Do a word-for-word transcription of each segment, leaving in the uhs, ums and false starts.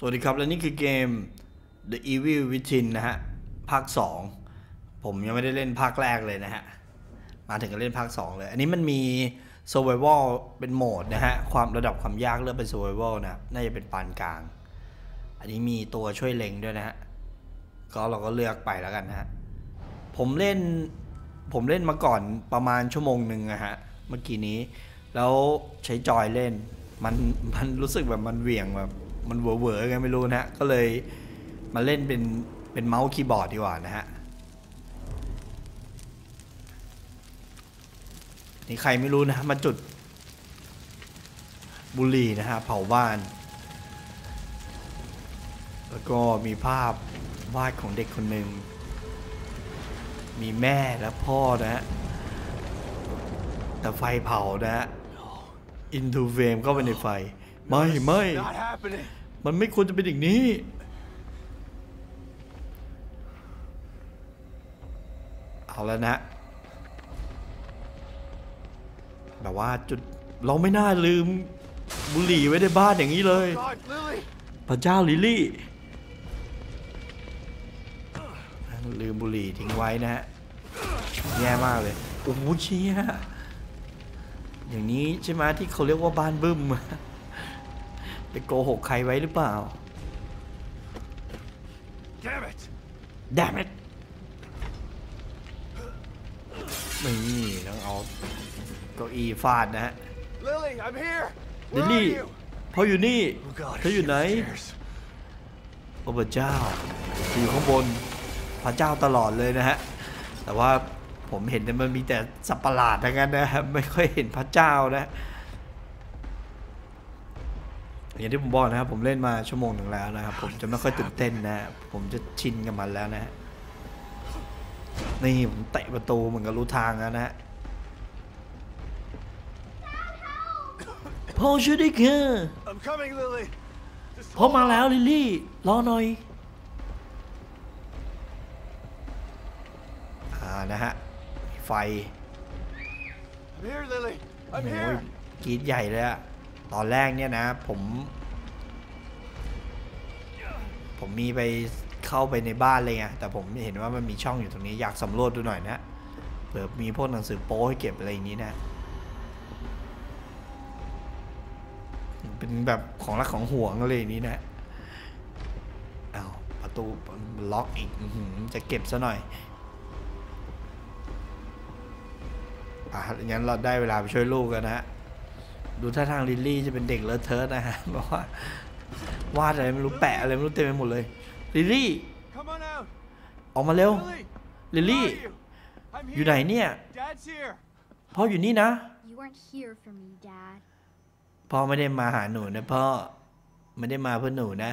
สวัสดีครับและนี่คือเกม The Evil Within นะฮะภาคสองผมยังไม่ได้เล่นภาคแรกเลยนะฮะมาถึงก็เล่นภาคสองเลยอันนี้มันมี Survival เป็นโหมดนะฮะความระดับความยากเลือกเป็น Survival นะน่าจะเป็นปานกลางอันนี้มีตัวช่วยเล็งด้วยนะฮะก็เราก็เลือกไปแล้วกันนะฮะผมเล่นผมเล่นมาก่อนประมาณชั่วโมงหนึ่งนะฮะเมื่อกี้นี้แล้วใช้จอยเล่นมันมันรู้สึกแบบมันเหวี่ยงแบบมันเวอร์เวอร์ไงไม่รู้นะฮะก็เลยมาเล่นเป็นเป็นเมาส์คีย์บอร์ดดีกว่านะฮะนี่ใครไม่รู้นะมาจุดบุหรี่นะฮะเผาบ้านแล้วก็มีภาพวาดของเด็กคนหนึ่งมีแม่และพ่อนะฮะแต่ไฟเผานะฮะ into frame ก็เป็นในไฟไม่ไม่มันไม่ควรจะเป็นอย่างนี้เอาแล้วนะแบบว่าจุดเราไม่น่าลืมบุหรี่ไว้ในบ้านอย่างนี้เลยพระเจ้าลิลี่ลืมบุหรี่ทิ้งไว้นะฮะแย่มากเลยโอ้โหเชี่ยอย่างนี้ใช่ไหมที่เขาเรียกว่าบ้านบึ้มไปโกหกใครไว้หรือเปล่า Damn it Damn it นี่ต้องเอาเก้าอี้ฟาดนะฮะลิลี่เพราะอยู่นี่เธออยู่ไหนโอ้พระเจ้าอยู่ข้างบนพระเจ้าตลอดเลยนะฮะแต่ว่าผมเห็นแต่มันมีแต่สัปหลาดทั้งนั้นนะฮะไม่ค่อยเห็นพระเจ้านะอย่างที่ผมบอกนะครับผมเล่นมาชั่วโมงหนึ่งแล้วนะครับผมจะไม่ค่อยตื่นเต้นนะผมจะชินกับมันแล้วนะฮะนี่ผมเตะประตูเหมือนกับรู้ทางแล้วนะฮะพ่อช่วยด้วยค่ะพ่อมาแล้วลิลี่รอหน่อยอ่านะฮะไฟโอ้ยกรีดใหญ่เลยอะตอนแรกเนี่ยนะผมผมมีไปเข้าไปในบ้านเลยไงแต่ผมเห็นว่ามันมีช่องอยู่ตรงนี้อยากสำรวจดูหน่อยนะเผื่อมีพวกหนังสือโป๊ให้เก็บอะไรอย่างนี้นะเป็นแบบของรักของห่วงอะไรอย่างนี้นะอ้าวประตูล็อกอีกจะเก็บซะหน่อยอ่ะงั้นเราได้เวลาไปช่วยลูกกันนะฮะดูท่าทางลิลลี่จะเป็นเด็กเลอะเทอะนะฮะบอกว่าวาดอะไรไม่รู้แปะอะไรไม่รู้เต็มไปหมดเลยลิลลี่ออกมาเร็วลิลลี่อยู่ไหนเนี่ยพ่ออยู่นี่นะพ่อไม่ได้มาหาหนูนะพ่อไม่ได้มาเพื่อหนูนะ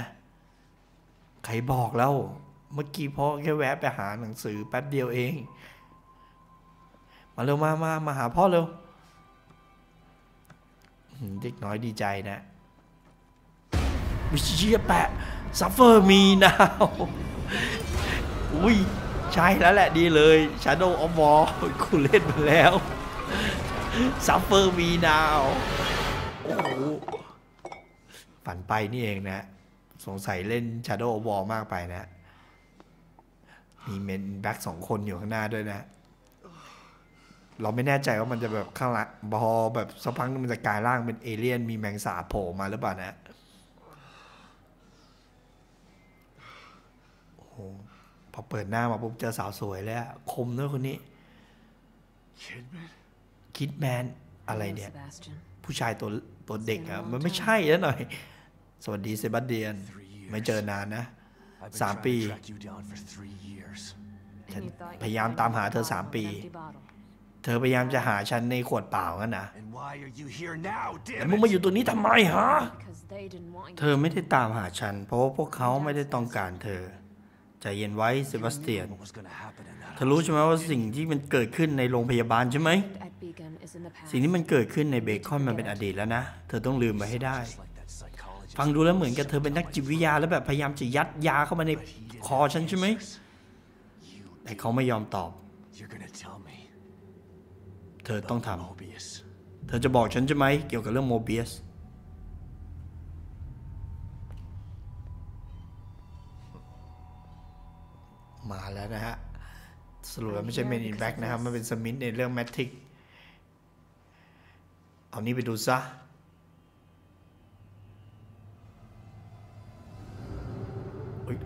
ใครบอกแล้วเมื่อกี้พ่อแค่แวะไปหาหนังสือแป๊บเดียวเองมาเร็วมามามาหาพ่อเร็วเด็กน้อยดีใจนะวิเชียแปะซัฟเฟอร์มีนาวอุ้ยใช่แล้วแหละดีเลย Shadow of War คุณเล่นมาแล้วซัฟเฟอร์มีนาวโอ้โหฝันไปนี่เองนะสงสัยเล่น Shadow of War มากไปนะมีเมนแบ็กสองคนอยู่ข้างหน้าด้วยนะเราไม่แน่ใจว่ามันจะแบบข้างหลังพอแบบสักพักมันจะกลายร่างเป็นเอเลี่ยนมีแมงสาบโผล่มาหรือเปล่านะโอ้โหพอเปิดหน้ามาปุ๊บเจอสาวสวยแล้วคมด้วยคนนี้คิดแมนอะไรเนี่ยผู้ชายตัวตัวเด็กอะมันไม่ใช่แล้วหน่อยสวัสดีเซบาสเตียนไม่เจอนานนะสามปีฉันพยายามตามหาเธอสามปีเธอพยายามจะหาฉันในขวดเปล่างั้นนะแล้วมึงมาอยู่ตัวนี้ทำไมฮะเธอไม่ได้ตามหาฉันเพราะว่าพวกเขาไม่ได้ต้องการเธอใจเย็นไว้เซบาสเตียนเธอรู้ใช่ไหมว่าสิ่งที่มันเกิดขึ้นในโรงพยาบาลใช่ไหมสิ่งที่มันเกิดขึ้นในเบคอนมันเป็นอดีตแล้วนะเธอต้องลืมไปให้ได้ฟังดูแล้วเหมือนกับเธอเป็นนักจิตวิทยาแล้วแบบพยายามจะยัดยาเข้ามาในคอฉันใช่ไหมแต่เขาไม่ยอมตอบเธอต้องทำเธอจะบอกฉันใช่ไหมเกี่ยวกับเรื่องโมเบียส มาแล้วนะฮะสรุปแล้วไม่ใช่เมนอินแบ็กนะครับมันเป็นสมิธในเรื่องแมทริกซ์เอานี้ไปดูซะ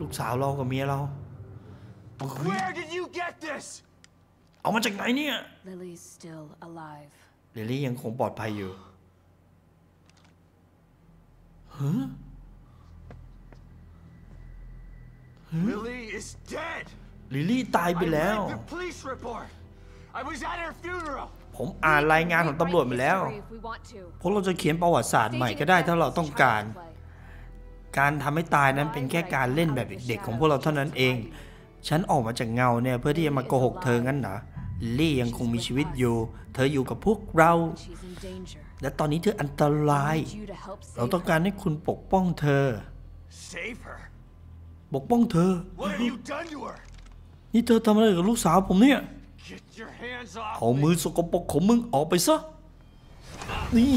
ลูกสาวเรากับเมียเราเอามาจากไหนเนี่ยลิลี่ยังคงปลอดภัยอยู่ฮะ ลิลี่ตายไปแล้วผมอ่านรายงานของตำรวจไปแล้วพวกเราจะเขียนประวัติศาสตร์ใหม่ก็ได้ถ้าเราต้องการการทำให้ตายนั้นเป็นแค่การเล่นแบบเด็กๆของพวกเราเท่านั้นเองฉันออกมาจากเงาเนี่ยเพื่อที่จะมาโกหกเธองั้นเหรอลิลี่ยังคงมีชีวิตอยู่เธออยู่กับพวกเราและตอนนี้เธออันตรายเราต้องการให้คุณปกป้องเธอปกป้องเธอนี่เธอทำอะไรกับลูกสาวผมเนี่ยเอามือสกปรกของมึงออกไปซะนี่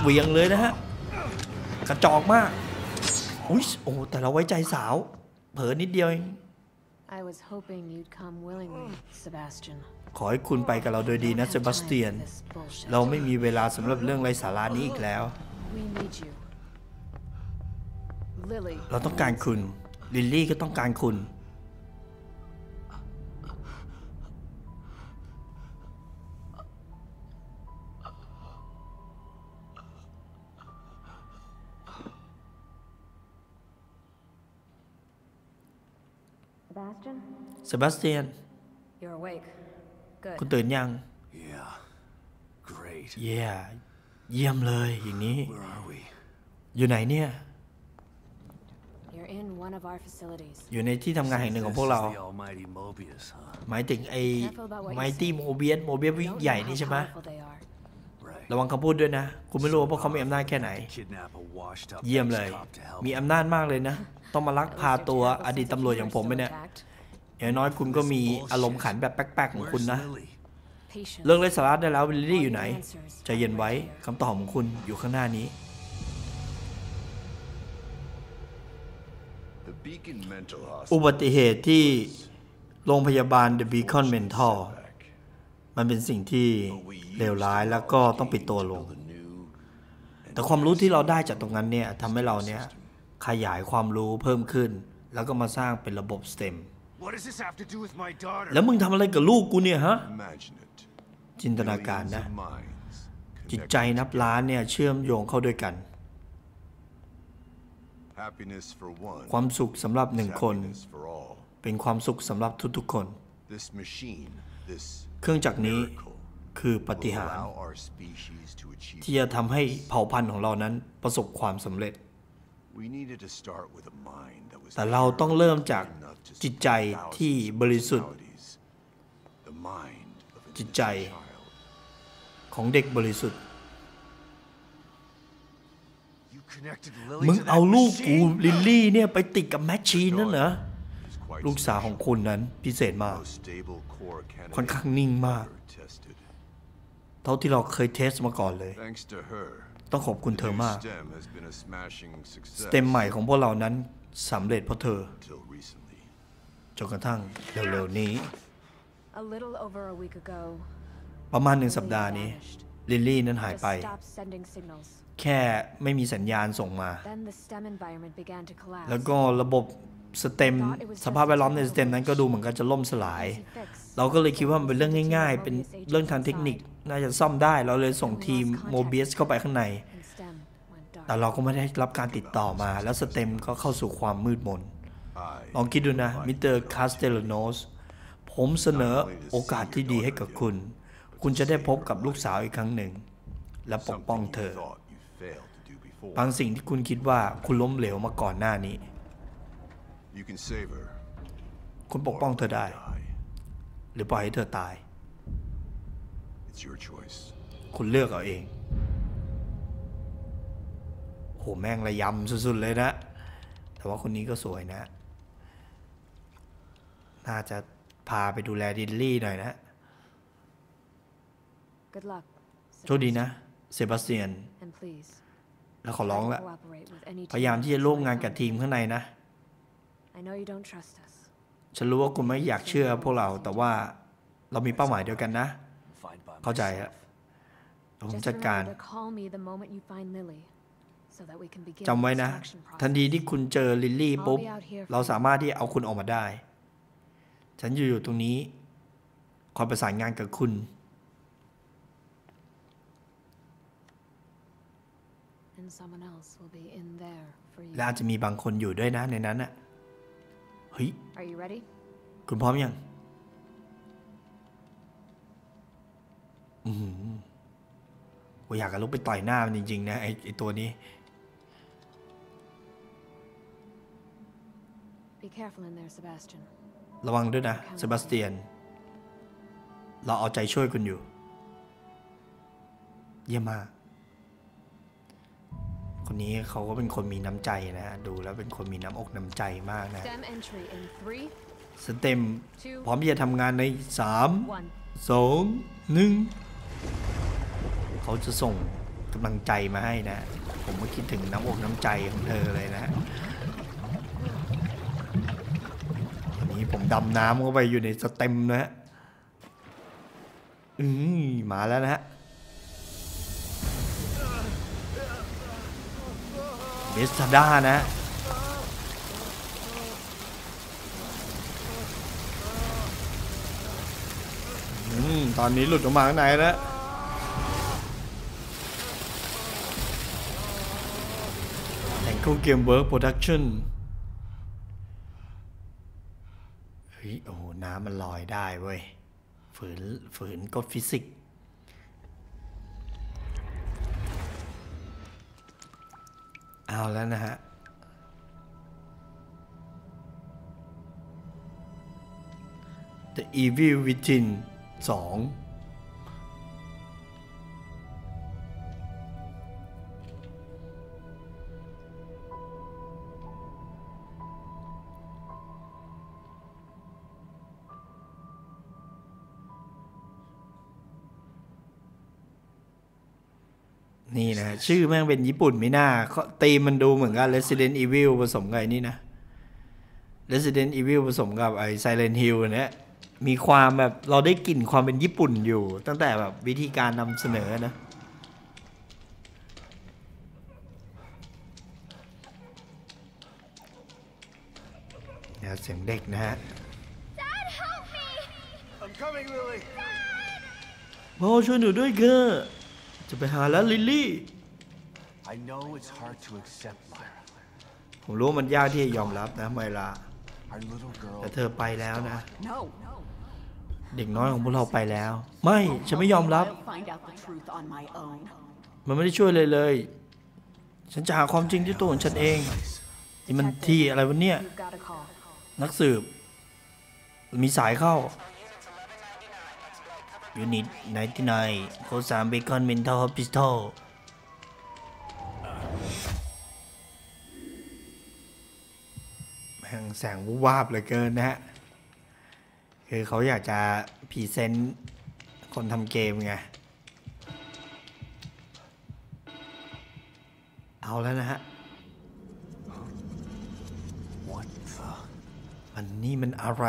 เหวี่ยงเลยนะฮะกระจอกมากอุ๊ยโอ้แต่เราไว้ใจสาวเผลอนิดเดียวเองขอให้คุณไปกับเราโดยดีนะเซบาสเตียนเราไม่มีเวลาสำหรับเรื่องไร้สาระนี้อีกแล้วเราต้องการคุณลิลลี่ก็ต้องการคุณเซบาสเตียนคุณตื่นยังเย่เยี่ยมเลยอย่างนี้อยู่ไหนเนี่ยอยู่ในที่ทำงานแห่งหนึ่งของพวกเราหมายถึงไอ้ไมตี้โมเบียสโมเบียสวิ่งใหญ่นี่ใช่ไหมระวังคำพูดด้วยนะคุณไม่รู้ว่าพวกเขามีอำนาจแค่ไหนเยี่ยมเลยมีอำนาจมากเลยนะต้องมาลักพาตัวอดีตตำรวจอย่างผมไปเนี่ยอย่างน้อยคุณก็มีอารมณ์ขันแบบแป๊กๆของคุณนะเรื่องไร้สาระได้แล้วลิลลี่อยู่ไหนใจเย็นไว้คำตอบของคุณอยู่ข้างหน้านี้อุบัติเหตุที่โรงพยาบาล The Beacon Mental มันเป็นสิ่งที่เลวร้ายแล้วก็ต้องปิดตัวลงแต่ความรู้ที่เราได้จากตรงนั้นเนี่ยทำให้เราเนี่ยขยายความรู้เพิ่มขึ้นแล้วก็มาสร้างเป็นระบบ สเต็ม แล้วมึงทำอะไรกับลูกกูเนี่ยฮะจินตนาการนะจิตใจนับล้านเนี่ยเชื่อมโยงเข้าด้วยกันความสุขสำหรับหนึ่งคนเป็นความสุขสำหรับทุกๆคนเครื่องจักรนี้คือปาฏิหาริย์ที่จะทำให้เผ่าพันธุ์ของเรานั้นประสบความสำเร็จแต่เราต้องเริ่มจากจิตใจที่บริสุทธิ์จิตใจของเด็กบริสุทธิ์มึงเอาลูกกูลิลลี่เนี่ยไปติดกับแมชชีนนั่นเหรอลูกสาวของคุณนั้นพิเศษมากค่อนข้างนิ่งมากเท่าที่เราเคยเทสมาก่อนเลยต้องขอบคุณเธอมากสเต็มใหม่ของพวกเรานั้นสำเร็จเพราะเธอจนกระทั่งเร็วๆนี้ประมาณหนึ่งสัปดาห์นี้ลิลลี่นั้นหายไปแค่ไม่มีสัญญาณส่งมาแล้วก็ระบบสเต็มสภาพแวดล้อมในสเต็มนั้นก็ดูเหมือนกันจะล่มสลายเราก็เลยคิดว่ามันเป็นเรื่องง่ายๆเป็นเรื่องทางเทคนิคน่าจะซ่อมได้เราเลยส่งทีมโมเบียสเข้าไปข้างในแต่เราก็ไม่ได้รับการติดต่อมาแล้วสเต็มก็เข้าสู่ความมืดมนลองคิดดูนะมิสเตอร์คาสเตลโนสผมเสนอโอกาสที่ดีให้กับคุณคุณจะได้พบกับลูกสาวอีกครั้งหนึ่งและปกป้องเธอบางสิ่งที่คุณคิดว่าคุณล้มเหลวมาก่อนหน้านี้คุณปกป้องเธอได้หรือปล่อยให้เธอตายคุณเลือกเอาเองโหแม่งระยำสุดๆเลยนะแต่ว่าคนนี้ก็สวยนะน่าจะพาไปดูแลดิลลี่หน่อยนะโชคดีนะเซบาสเตียนแล้วขอร้องละพยายามที่จะร่วมงานกับทีมข้างในนะ ฉันรู้ว่าคุณไม่อยากเชื่อพวกเราแต่ว่าเรามีเป้าหมายเดียวกันนะเข้าใจครับผมจัดการจำไว้นะทันทีที่คุณเจอลิลลี่ปุ๊บเราสามารถที่เอาคุณออกมาได้ฉันอยู่ตรงนี้คอยประสานงานกับคุณและอาจจะมีบางคนอยู่ด้วยนะในนั้นน่ะเฮ้ยคุณพร้อมยังอืมกูอยากจะลุกไปต่อยหน้ามันจริงๆนะไอ้ไอ้ตัวนี้ระวังด้วยนะเซบาสเตียนเราเอาใจช่วยคุณอยู่เยี่ยมมากคนนี้เขาก็เป็นคนมีน้ำใจนะดูแล้วเป็นคนมีน้ำอกน้ำใจมากนะสเต็มพร้อมที่จะทำงานในสาม สอง หนึ่งเขาจะส่งกำลังใจมาให้นะผมก็คิดถึงน้ำอกน้ำใจของเธอเลยนะวันนี้ผมดำน้ำเข้าไปอยู่ในสเต็มนะอืมมาแล้วนะฮะเบสซาด้านะอืมตอนนี้หลุดออกมาข้างในแล้วแห่งคู่เกมเวิร์กโปรดักชั่นเฮ้ยโอ้โหน้ำมันลอยได้เว้ยฝืนฝืนกฎฟิสิกส์เอาแล้วนะฮะThe Evil Within สองนี่นะชื่อแม่งเป็นญี่ปุ่นไม่น่าตีมันดูเหมือนกับ Resident Evil ผสมกับไอ้นี่นะ Resident Evil ผสมกับไอ้ Silent Hill เนี่ยมีความแบบเราได้กลิ่นความเป็นญี่ปุ่นอยู่ตั้งแต่แบบวิธีการนำเสนอนะเนี่ยเสียงเด็กนะฮะพ่อช่วยหนูด้วยเกอจะไปหาแล้วลิลลี่ผมรู้มันยากที่จะยอมรับนะไมลาแต่เธอไปแล้วนะเด็กน้อยของพวกเราไปแล้วไม่ฉันไม่ยอมรับมันไม่ได้ช่วยเลยเลยฉันจะหาความจริงที่ตัวของฉันเองที่มันที่อะไรวะเนี่ยนักสืบมีสายเข้ายูนิตไนน์ตี้ไนน์โค้ดสามเบคอนเมนทัลฮอสพิทอลแม่งแสงวูบวาบเหลือเกินนะฮะคือเขาอยากจะพรีเซนต์คนทำเกมไงเอาแล้วนะฮะมันนี่มันอะไร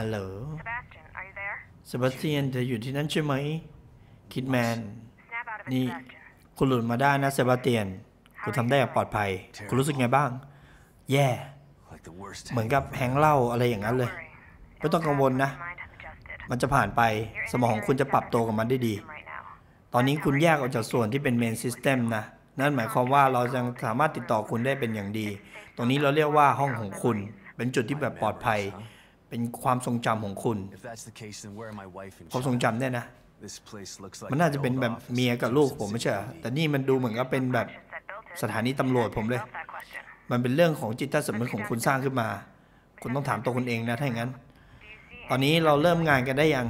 ฮัลโหลเซบาสเตียนเธออยู่ที่นั่นใช่ไหมคิดแมนนี่คุณหลุดมาได้นะเซบาสเตียนคุณทำได้อย่างปลอดภัยคุณรู้สึกไงบ้างแย่ yeah. เหมือนกับแฮงเล่าอะไรอย่างนั้นเลยไม่ต้องกังวลนะมันจะผ่านไปสมองของคุณจะปรับตัวกับมันได้ดีตอนนี้คุณแยกออกจากส่วนที่เป็นเมนซิสเต็มนะนั่นหมายความว่าเราจะสามารถติดต่อคุณได้เป็นอย่างดีตรงนี้เราเรียกว่าห้องของคุณเป็นจุดที่แบบปลอดภัยเป็นความทรงจำของคุณความทรงจำเนี่ยนะมันน่าจะเป็นแบบเมียกับลูกผมไม่ใช่แต่นี่มันดูเหมือนกับเป็นแบบสถานีตำรวจผมเลยมันเป็นเรื่องของจิตใต้สำนึกของคุณสร้างขึ้นมาคุณต้องถามตัวคุณเองนะถ้าอย่างนั้นตอนนี้เราเริ่มงานกันได้ยัง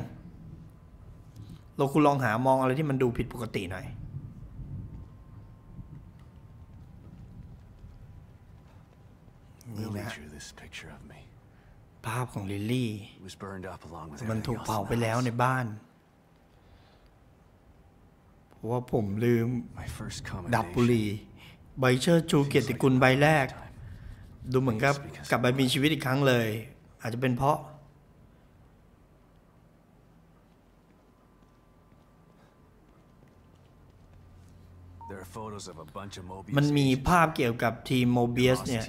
เราคุณลองหามองอะไรที่มันดูผิดปกติหน่อยนี่นะภาพของลิลลี่มันถูกเผาไปแล้วในบ้านเพราะว่าผมลืมดับบุหรี่ ใบเชิดชูเกียรติคุณใบแรกดูเหมือนกับกลับไปมีชีวิตอีกครั้งเลยอาจจะเป็นเพราะมันมีภาพเกี่ยวกับทีมโมเบียสเนี่ย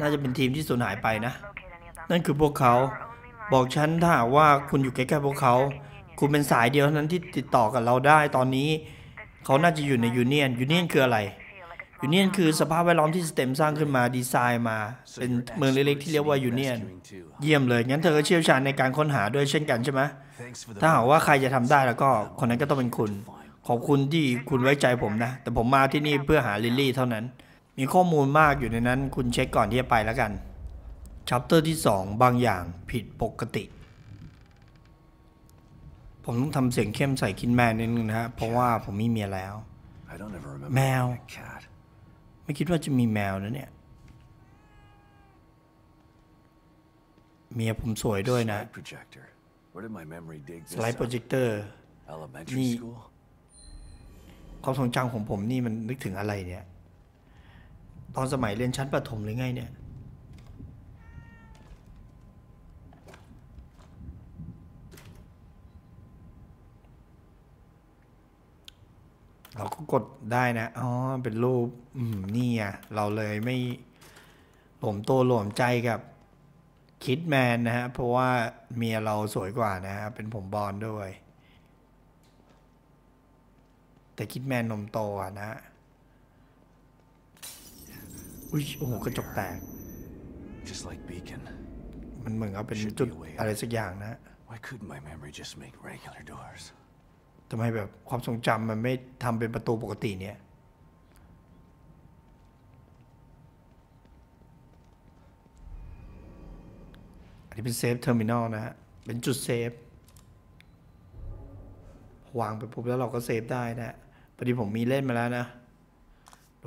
น่าจะเป็นทีมที่สูญหายไปนะนั่นคือพวกเขาบอกฉันถ้าว่าคุณอยู่ใกล้ๆพวกเขาคุณเป็นสายเดียวนั้นที่ติดต่อกับเราได้ตอนนี้เขาน่าจะอยู่ในยูเนียนยูเนียนคืออะไรยูเนียนคือสภาพแวดล้อมที่สเต็มสร้างขึ้นมาดีไซน์มาเป็นเมืองเล็กๆที่เรียกว่ายูเนียนเยี่ยมเลยงั้นเธอก็เชี่ยวชาญในการค้นหาด้วยเช่นกันใช่ไหมถ้าหากว่าใครจะทำได้แล้วก็คนนั้นก็ต้องเป็นคุณขอบคุณที่คุณไว้ใจผมนะแต่ผมมาที่นี่เพื่อหาลิลลี่เท่านั้นมีข้อมูลมากอยู่ในนั้นคุณเช็คก่อนที่จะไปแล้วกันชัปเตอร์ที่สองบางอย่างผิดปกติผมต้องทำเสียงเข้มใส่คิดแมนนิดนึงนะฮะเพราะว่าผมมีเมียแล้วแมวไม่คิดว่าจะมีแมวนะเนี่ยเมียผมสวยด้วยนะสไลด์โปรเจคเตอร์นี่ความทรงจำของผมนี่มันนึกถึงอะไรเนี่ยตอนสมัยเรียนชั้นประถมหรือไงเนี่ยเราก็กดได้นะอ๋อเป็นรูปอืมนี่อ่ะเราเลยไม่หลวมตัวหลวมใจกับคิดแมนนะฮะเพราะว่าเมียเราสวยกว่านะฮะเป็นผมบอลด้วยแต่คิดแมนนมโตอ่ะนะอุ้ยโอ้โหกระจกแตกมันเหมือนเอาเป็นจุดอะไรสักอย่างนะทำไมแบบความทรงจำมันไม่ทำเป็นประตูปกติเนี่ยอันนี้เป็นเซฟเทอร์มินอลนะฮะเป็นจุดเซฟวางไปปุ๊บแล้วเราก็เซฟได้นะพอดีผมมีเล่นมาแล้วนะ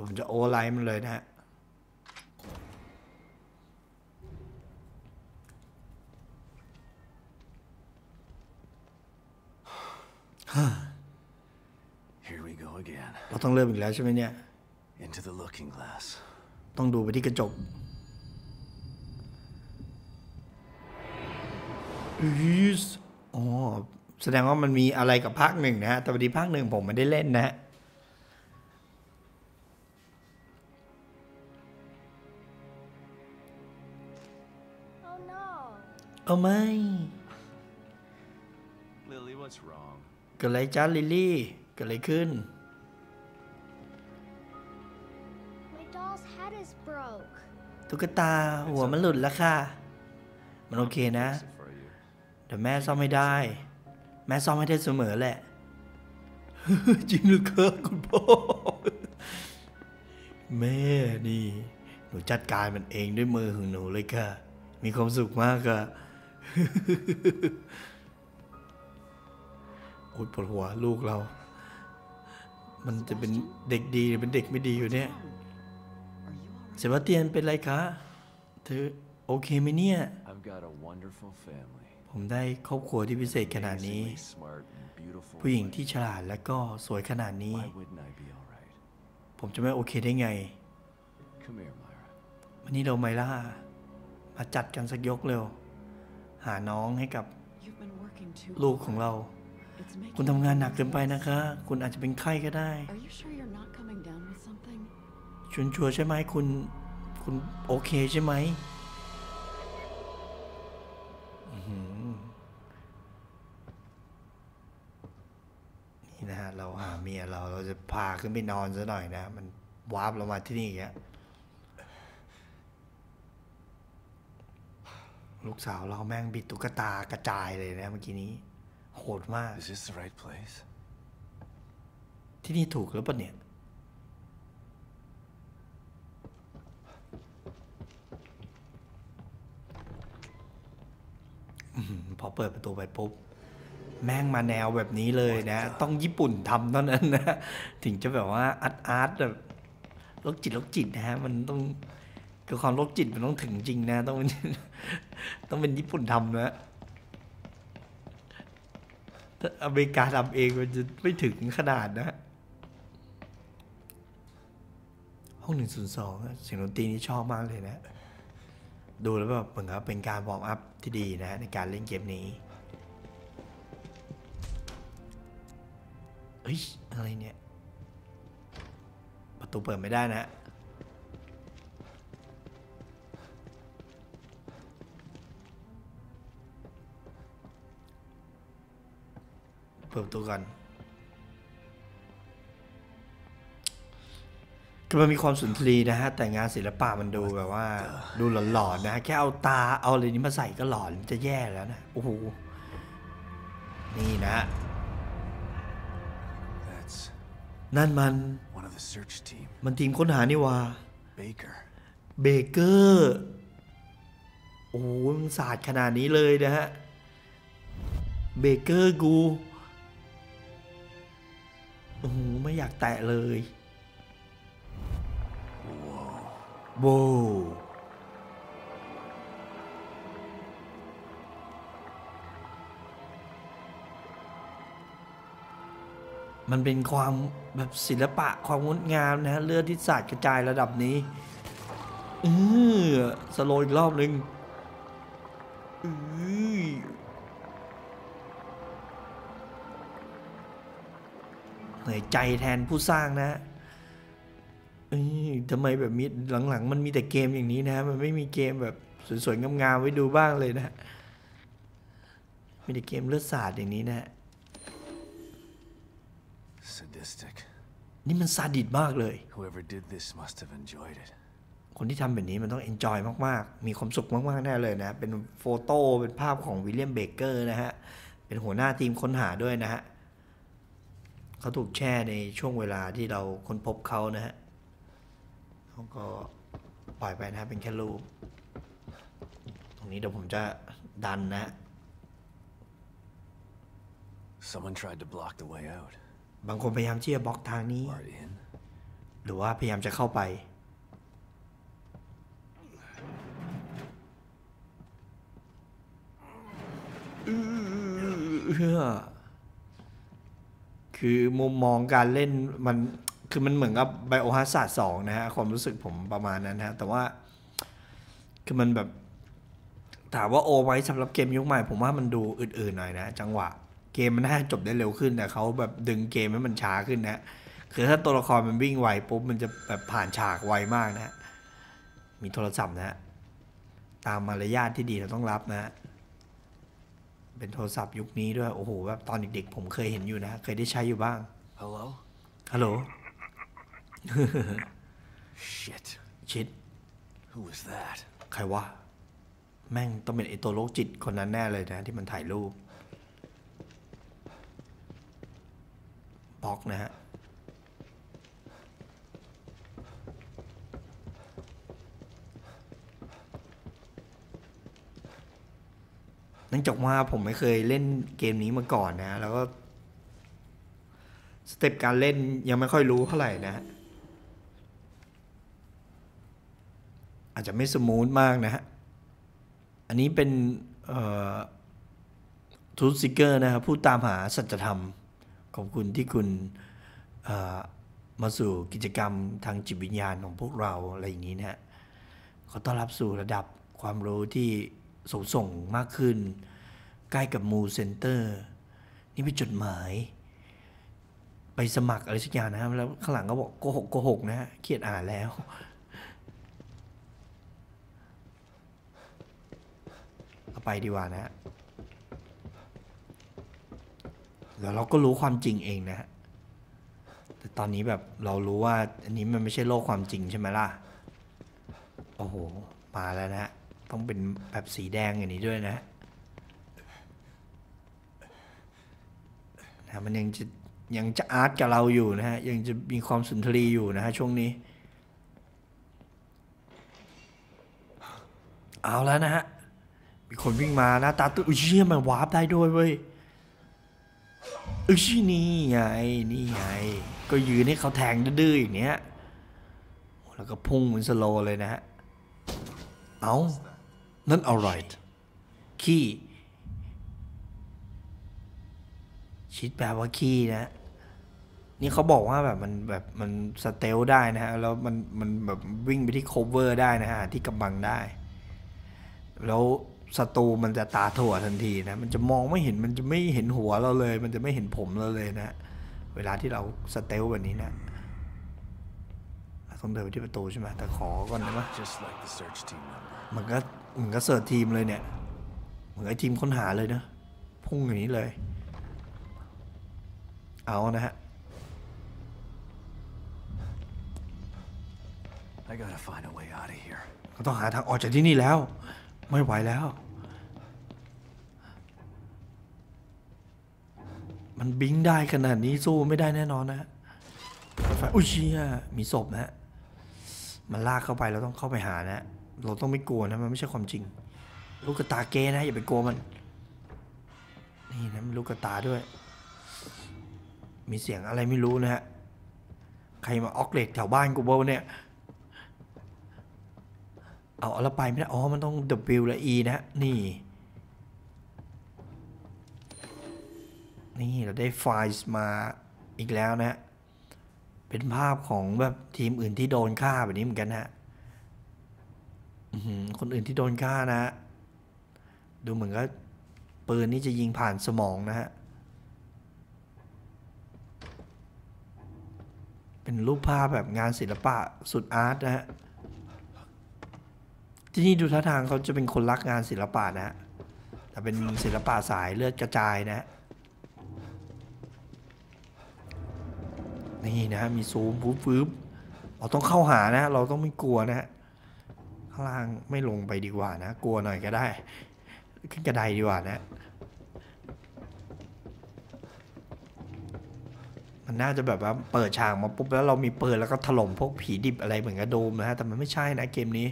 ผมจะโอเวอร์ไลน์มันเลยนะฮะเราต้องเริ่มอีกแล้วใช่ไหมเนี่ยต้องดูไปที่กระจกอ๋อแสดงว่ามันมีอะไรกับภาคหนึ่งนะฮะแต่พอดีภาคหนึ่งผมไม่ได้เล่นนะฮะโอ้ไม่เกิดอะไรจ้าลิลลี่เกิดอะไรขึ้นตุ๊กตาหัวมันหลุดแล้วค่ะมันโอเคนะแต่แม่ซ่อมไม่ได้แม่ซ่อมให้ได้เสมอแหละจริงหรือครับคุณพ่อแม่นี่หนูจัดการมันเองด้วยมือของหนูเลยค่ะมีความสุขมากค่ะโอ๊ยปวดหัวลูกเรามันจะเป็นเด็กดีหรือเป็นเด็กไม่ดีอยู่เนี่ยเซบาสเตียนเป็นไรคะเธอโอเคไหมเนี่ยผมได้ครอบครัวที่พิเศษขนาดนี้ผู้หญิงที่ฉลาดและก็สวยขนาดนี้ผมจะไม่โอเคได้ไงวันนี้เราไมล่ามาจัดกันสักยกเร็วหาน้องให้กับลูกของเราคุณทำงานหนักเกินไปนะคะคุณอาจจะเป็นไข้ก็ได้ชัวร์ใช่ไหมคุณคุณโอเคใช่ไหมนี่นะฮะเราหาเมียเราเราจะพาขึ้นไปนอนซะหน่อยนะมันวาร์ปเรามาที่นี่แกลูกสาวเราแม่งบิดตุ๊กตากระจายเลยนะเมื่อกี้นี้โหดมากที่นี่ถูกแล้วปะเนี่ยพอเปิดประตูไปปุ๊บแม่งมาแนวแบบนี้เลยนะต้องญี่ปุ่นทำเท่านั้นนะถึงจะแบบว่าอาร์ตอาร์ตแบบโรคจิตโรคจิตนะฮะมันต้องคือความโรคจิตมันต้องถึงจริงนะต้องเป็นต้องเป็นญี่ปุ่นทำนะถ้าอเมริกาทำเองมันจะไม่ถึงขนาดนะ ห้องหนึ่งศูนย์สองเสียงดนตรีนี่ชอบมากเลยนะดูแล้วแบบเหมือนกับเป็นการวอร์มอัพที่ดีนะในการเล่นเกมนี้เฮ้ยอะไรเนี่ยประตูเปิดไม่ได้นะเปิดประตูกันคือมันมีความสุนทรีนะฮะแต่งานศิลปะมันดูแบบว่าดูหลอนๆนะฮะแค่เอาตาเอาอะไรนี้มาใส่ก็หลอนจะแย่แล้วนะโอ้โหนี่นะนั่นมันมันทีมค้นหานี่วะเบเกอร์เบเกอร์โอ้โหมันศาสตร์ขนาดนี้เลยนะฮะเบเกอร์กูโอ้โหไม่อยากแตะเลยโบมันเป็นความแบบศิลปะความงดงามนะเลือดที่สาดกระจายระดับนี้อือสโลอีกรอบหนึ่งอือเหนื่อยใจแทนผู้สร้างนะทำไมแบบมีหลังๆมันมีแต่เกมอย่างนี้นะฮะมันไม่มีเกมแบบสวยๆงามๆไว้ดูบ้างเลยนะมีแต่เกมเลือดสาดอย่างนี้นะฮะนี่มันซาดิสมากเลยคนที่ทำแบบนี้มันต้องเอนจอยมากๆมีความสุขมากๆแน่เลยนะเป็นโฟโต้เป็นภาพของวิลเลียมเบเกอร์นะฮะเป็นหัวหน้าทีมค้นหาด้วยนะฮะเขาถูกแช่ในช่วงเวลาที่เราค้นพบเขานะฮะเขาก็ปล่อยไปนะเป็นแค่รูปตรงนี้เดี๋ยวผมจะดันนะบางคนพยายามที่จะบล็อกทางนี้หรือว่าพยายามจะเข้าไปคือมุมมองการเล่นมันคือมันเหมือนกับไบโอฮาซาร์ดสองนะฮะความรู้สึกผมประมาณนั้นฮะแต่ว่าคือมันแบบถามว่าโอไว้สำหรับเกมยุคใหม่ผมว่ามันดูอื่นๆหน่อยนะจังหวะเกมมันน่าจบได้เร็วขึ้นแต่เขาแบบดึงเกมให้มันช้าขึ้นนะคือถ้าตัวละครมันวิ่งไวปุ๊บมันจะแบบผ่านฉากไวมากนะมีโทรศัพท์นะตามมารยาทที่ดีเราต้องรับนะเป็นโทรศัพท์ยุคนี้ด้วยโอ้โหแบบตอนเด็กๆผมเคยเห็นอยู่นะเคยได้ใช้อยู่บ้างฮัลโหลฮัลโหลShit. Shit. Who was that? ใครวะแม่งต้องเป็นไอตัวโรคจิตคนนั้นแน่เลยนะที่มันถ่ายรูปบล็อกนะฮะเนื่องจากว่าผมไม่เคยเล่นเกมนี้มาก่อนนะแล้วก็สเต็ปการเล่นยังไม่ค่อยรู้เท่าไหร่นะอาจจะไม่สมูทมากนะฮะอันนี้เป็นทูตซิกเกอร์นะครับผู้ตามหาสัจธรรมขอบคุณที่คุณมาสู่กิจกรรมทางจิตวิญญาณของพวกเราอะไรอย่างนี้นะฮะขอต้อนรับสู่ระดับความรู้ที่สูงส่งมากขึ้นใกล้กับมูเซ็นเตอร์นี่เป็นจดหมายไปสมัครอะไรสักอย่างนะครับแล้วข้างหลังก็บอกโกหกโกหกนะฮะเขียนอ่านแล้วเอาไปดีกว่านะฮะแล้วเราก็รู้ความจริงเองนะฮะแต่ตอนนี้แบบเรารู้ว่าอันนี้มันไม่ใช่โลกความจริงใช่ไหมล่ะโอ้โหมาแล้วนะฮะต้องเป็นแบบสีแดงอย่างนี้ด้วยนะนะมันยังจะยังจะอาร์ตกับเราอยู่นะฮะยังจะมีความสุนทรีอยู่นะฮะช่วงนี้เอาแล้วนะฮะมีคนวิ่งมานะตาตื่นอุ้ยเชี่ยมันวาร์ปได้ด้วยเว้ยอุ้ยนี่ไงนี่ไงก็ยืนให้เขาแทงดื้ออย่างเนี้ยแล้วก็พุ่งเหมือนสโลเลยนะฮะเอานั่นอะไรขี้ชิดแปลว่าขี้นะ นี่เขาบอกว่าแบบมันแบบมันสเตลได้นะฮะแล้วมันมันแบบวิ่งไปที่โคเวอร์ได้นะฮะที่กำบังได้แล้วศัตรูมันจะตาถั่วทันทีนะมันจะมองไม่เห็นมันจะไม่เห็นหัวเราเลยมันจะไม่เห็นผมเราเลยนะเวลาที่เราสเตลแบบนี้นะต้องเดินไปที่ประตูใช่ไหมแต่ขอก่อนนะมั้ยมันก็มันก็เสิร์ชทีมเลยเนี่ยเหมือนไอ้ทีมค้นหาเลยนะพุ่งอย่างนี้เลยเอานะฮะเขาต้องหาทางออกจากที่นี่แล้วไม่ไหวแล้วมันบิงได้ขนาดนี้สู้ไม่ได้แน่นอนนะอุ้ยเชี่ยมีศพนะฮะมันลากเข้าไปเราต้องเข้าไปหานะเราต้องไม่กลัวนะมันไม่ใช่ความจริงลูกตาเกนะอย่าไปกลัวมันนี่นะมันลูกตาด้วยมีเสียงอะไรไม่รู้นะฮะใครมาออกเหล็กแถวบ้านกูบ้างเนี่ยเอาเอาละไปไม่ได้อ๋อมันต้อง W และ E นะนี่นี่เราได้ไฟล์มาอีกแล้วนะเป็นภาพของแบบทีมอื่นที่โดนฆ่าแบบนี้เหมือนกันฮะคนอื่นที่โดนฆ่านะดูเหมือนก็ปืนนี่จะยิงผ่านสมองนะฮะเป็นรูปภาพแบบงานศิลปะสุดอาร์ตนะฮะที่นี่ดูท่าทางเขาจะเป็นคนรักงานศิลปะนะฮะแต่เป็นศิลปะสายเลือดกระจายนะนี่นะฮะมีซูมฟื้บๆเราต้องเข้าหานะเราต้องไม่กลัวนะฮะข้างล่างไม่ลงไปดีกว่านะกลัวหน่อยก็ได้ขึ้นกระไดดีกว่านะมันน่าจะแบบว่าเปิดฉากมาปุ๊บแล้วเรามีปืนแล้วก็ถล่มพวกผีดิบอะไรเหมือนกระโดมนะฮะแต่มันไม่ใช่นะเกมนี้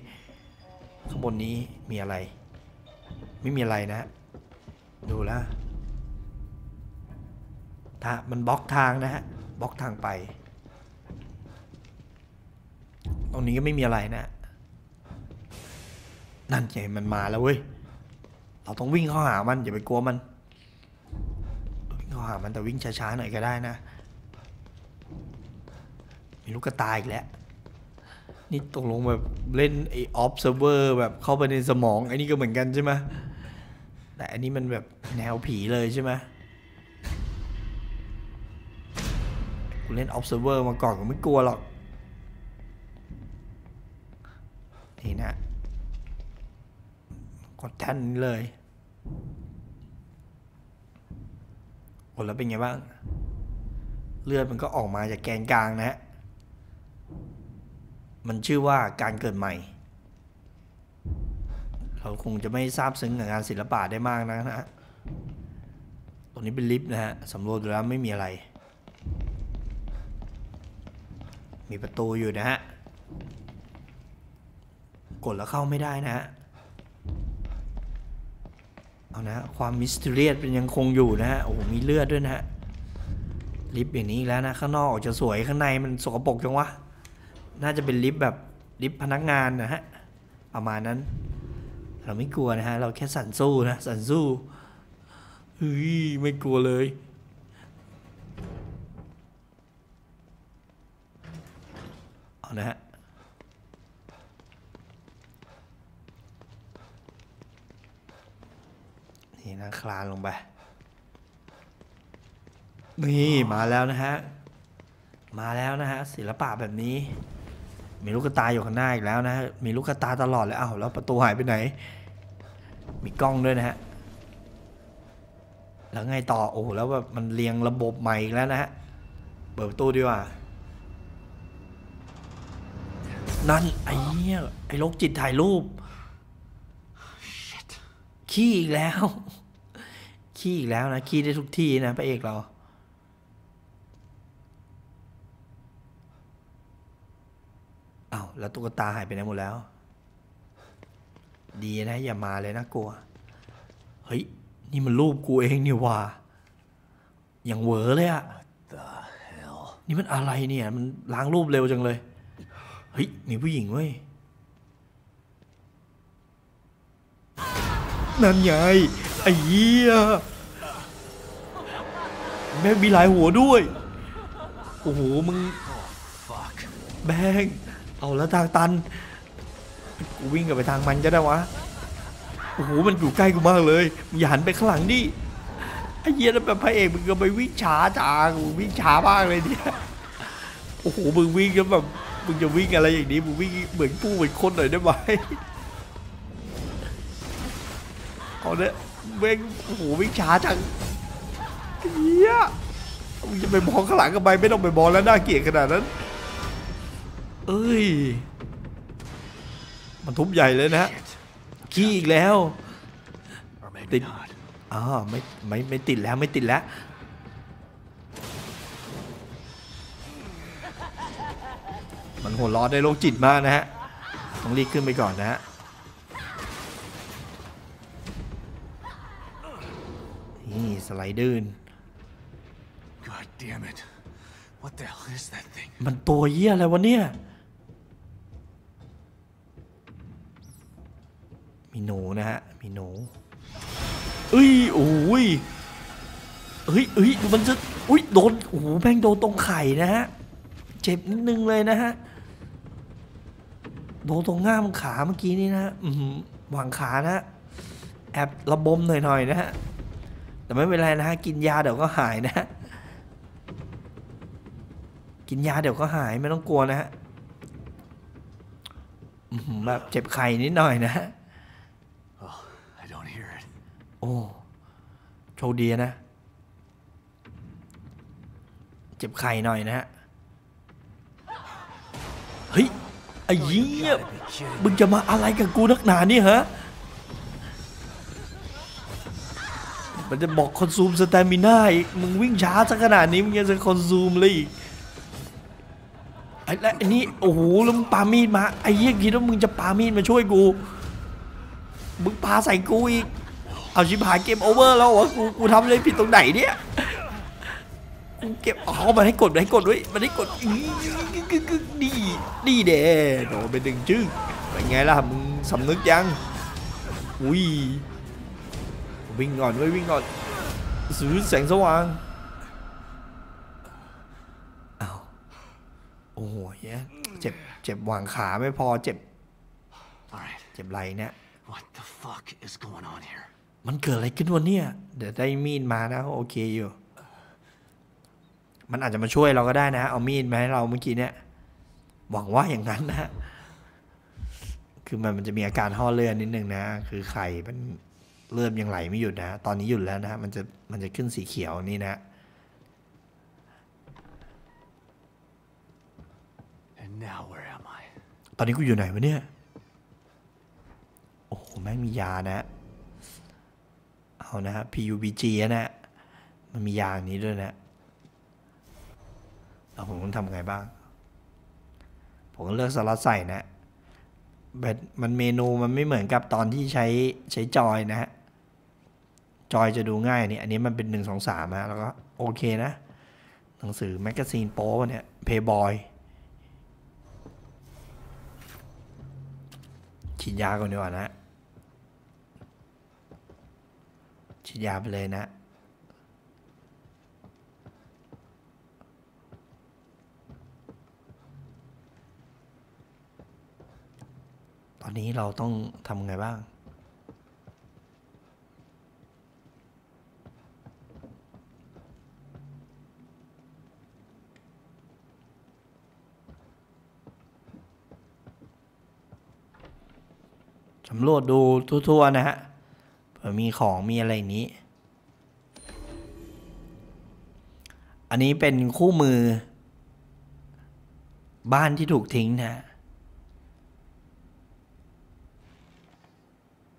ข้างบนนี้มีอะไรไม่มีอะไรนะดูแล้วถ้ามันบล็อกทางนะฮะบล็อกทางไปตรงนี้ก็ไม่มีอะไรนะนั่นไงมันมาแล้วเว้ยเราต้องวิ่งเข้าหามันอย่าไปกลัวมันวิ่งเข้าหามันแต่วิ่งช้าๆหน่อยก็ได้นะมีลูกกระต่ายอีกแล้วนี่ตกลงแบบเล่นไอ้ออฟเซิร์ฟเวอร์แบบเข้าไปในสมองไอ้นี่ก็เหมือนกันใช่ไหมแต่อันนี้มันแบบแนวผีเลยใช่ไหมกูเล่นออฟเซิร์ฟเวอร์มาก่อนกูไม่กลัวหรอกนี่นะกดแท่นเลยโอ้แล้วเป็นไงบ้างเลือดมันก็ออกมาจากแกนกลางนะฮะมันชื่อว่าการเกิดใหม่เราคงจะไม่ทราบซึ้งกับงานศิลปะได้มากนะฮะตรงนี้เป็นลิฟต์นะฮะสำรวจดูแล้วไม่มีอะไรมีประตูอยู่นะฮะกดแล้วเข้าไม่ได้นะฮะเอานะความมิสเตอรียสเป็นยังคงอยู่นะฮะโอ้โหมีเลือดด้วยนะฮะลิฟต์อย่างนี้แล้วนะข้างนอกจะสวยข้างในมันสกปรกจังวะน่าจะเป็นลิฟต์แบบลิฟต์พนักงานนะฮะประมาณนั้นเราไม่กลัวนะฮะเราแค่สั่นสู้นะสั่นสู้เฮ้ยไม่กลัวเลยเอานะฮะนี่นะคลานลงไปนี่มาแล้วนะฮะมาแล้วนะฮะศิลปะแบบนี้มีลูกตาอยู่ข้างหน้าอีกแล้วนะมีลูกตาตลอดเลยอ้าวแล้วประตูหายไปไหนมีกล้องด้วยนะฮะแล้วไงต่อโอ้แล้วแบบมันเรียงระบบใหม่อีกแล้วนะฮะเปิดประตูดีกว่านั่นไอ้เนี่ยไอ้โรคจิตถ่ายรูปขี้อีกแล้วขี้อีกแล้วนะขี้ได้ทุกที่นะพระเอกเราอ้าวแล้วตุ๊กตาหายไปไหนหมดแล้วดีนะอย่ามาเลยนะกลัวเฮ้ยนี่มันรูปกูเองนี่ว่าอย่างเหวอเลยอะนี่มันอะไรเนี่ยมันล้างรูปเร็วจังเลยเฮ้ยมีผู้หญิงเว้ยนั่นไงไอ้เหี้ยแม่มีหลายหัวด้วย โอ้โหมึงแบงเอาแล้วทางตันกูวิ่งกลับไปทางมันจะได้วะโอ้โหมันอยู่ใกล้กูมากเลยมึงอย่าหันไปข้างหลังดิไอ้เหี้ยแบบพระเอกมึงก็ไปวิ่งช้าจังวิ่งช้ามากเลยเนี่ยโอ้โหมึงวิ่งแล้วแบบมึงจะวิ่งอะไรอย่างนี้มึงวิ่งเหมือนผู้เหมือนคนหน่อยได้ไหมเอาเนี่ยเว้งโอ้โหวิ่งช้าจังเหี้ยมึงจะไปมองข้างหลังกันไปไม่ต้องไปมองแล้วน่าเกลียดขนาดนั้นเอ้ยมันทุบใหญ่เลยนะฮะขี้อีกแล้วติดอ๋อไม่ไม่ไม่ติดแล้วไม่ติดแล้วมันหัวร้อนในโลกจิตมากนะฮะต้องรีบขึ้นไปก่อนนะฮะนี่สไลเดอร์มันตัวเหี้ยอะไรวะเนี่ยมีหนูนะฮะมีหนูเอ้ยโอ้ยเฮ้ยเฮ้ยมันจะอุ้ยโดนโอ้โหแม่งโดนตรงไข่นะฮะเจ็บนิดนึงเลยนะฮะโดนตรงง่ามขาเมื่อกี้นี่นะอืมวางขานะแอบระบมหน่อยๆนะฮะแต่ไม่เป็นไรนะฮะกินยาเดี๋ยวก็หายนะฮะกินยาเดี๋ยวก็หายไม่ต้องกลัวนะฮะแบบเจ็บไข่นิดหน่อยนะฮะโอ้โชคดีนะเจ็บไข่หน่อยนะฮะเฮ้ยไอ้เหี้ยมึงจะมาอะไรกับกูนักหนานี่ฮะมันจะบอกคอนซูมสแตมิน่าอีกมึงวิ่งช้าซะขนาดนี้มึงยังจะคอนซูมเลยอีกไอ้และไอ้นี่โอ้โหแล้วมึงปามีดมาไอ้เหี้ยคิดว่ามึงจะปามีดมาช่วยกูมึงปาใส่กูอีกเอาชิบหายเกมโอเวอร์แล้ววะกูกูทำอะไรผิดตรงไหนเนี่ยกูเก็บอ๋อมันให้กดมันให้กดด้วยมันให้กดดีดีเด้โดนไปดึงจึ๊กเป็นไงล่ะมึงสำนึกยังอุ้ยวิ่งก่อนไว้วิ่งก่อนสื่อแสงสว่างอ้าวโอ้โหเย้เจ็บเจ็บวางขาไม่พอเจ็บเจ็บไหล่เนี่ยมันเกิดอะไรขึ้นวะเนี่ยเดี๋ยวได้มีดมานะโอเคอยู่มันอาจจะมาช่วยเราก็ได้นะเอามีดมาให้เราเมื่อกี้เนี่ยหวังว่าอย่างนั้นนะคือมันมันจะมีอาการห่อเลือดนิดนึงนะคือไข่มันเลือดยังไหลไม่หยุดนะตอนนี้หยุดแล้วนะมันจะมันจะขึ้นสีเขียวนี่นะ And now where am I? ตอนนี้กูอยู่ไหนวะเนี่ยโอ้โหแม่งมียานะเอานะฮะ พี ยู บี จี นะมันมียาอย่างนี้ด้วยนะแล้วผมต้องทำไงบ้างผมก็เลือกสล็อตใส่นะมันเมนูมันไม่เหมือนกับตอนที่ใช้ใช้จอยนะฮะจอยจะดูง่ายนี่อันนี้มันเป็นหนึ่ง สอง สามฮะแล้วก็โอเคนะหนังสือแมกกาซีนโป๊เนี่ยเพย์บอยฉีดยาก่อนดีกว่านะฉีดยาไปเลยนะตอนนี้เราต้องทำไงบ้างสำรวจดูทั่วๆนะฮะเผื่อมีของมีอะไรนี้อันนี้เป็นคู่มือบ้านที่ถูกทิ้งนะ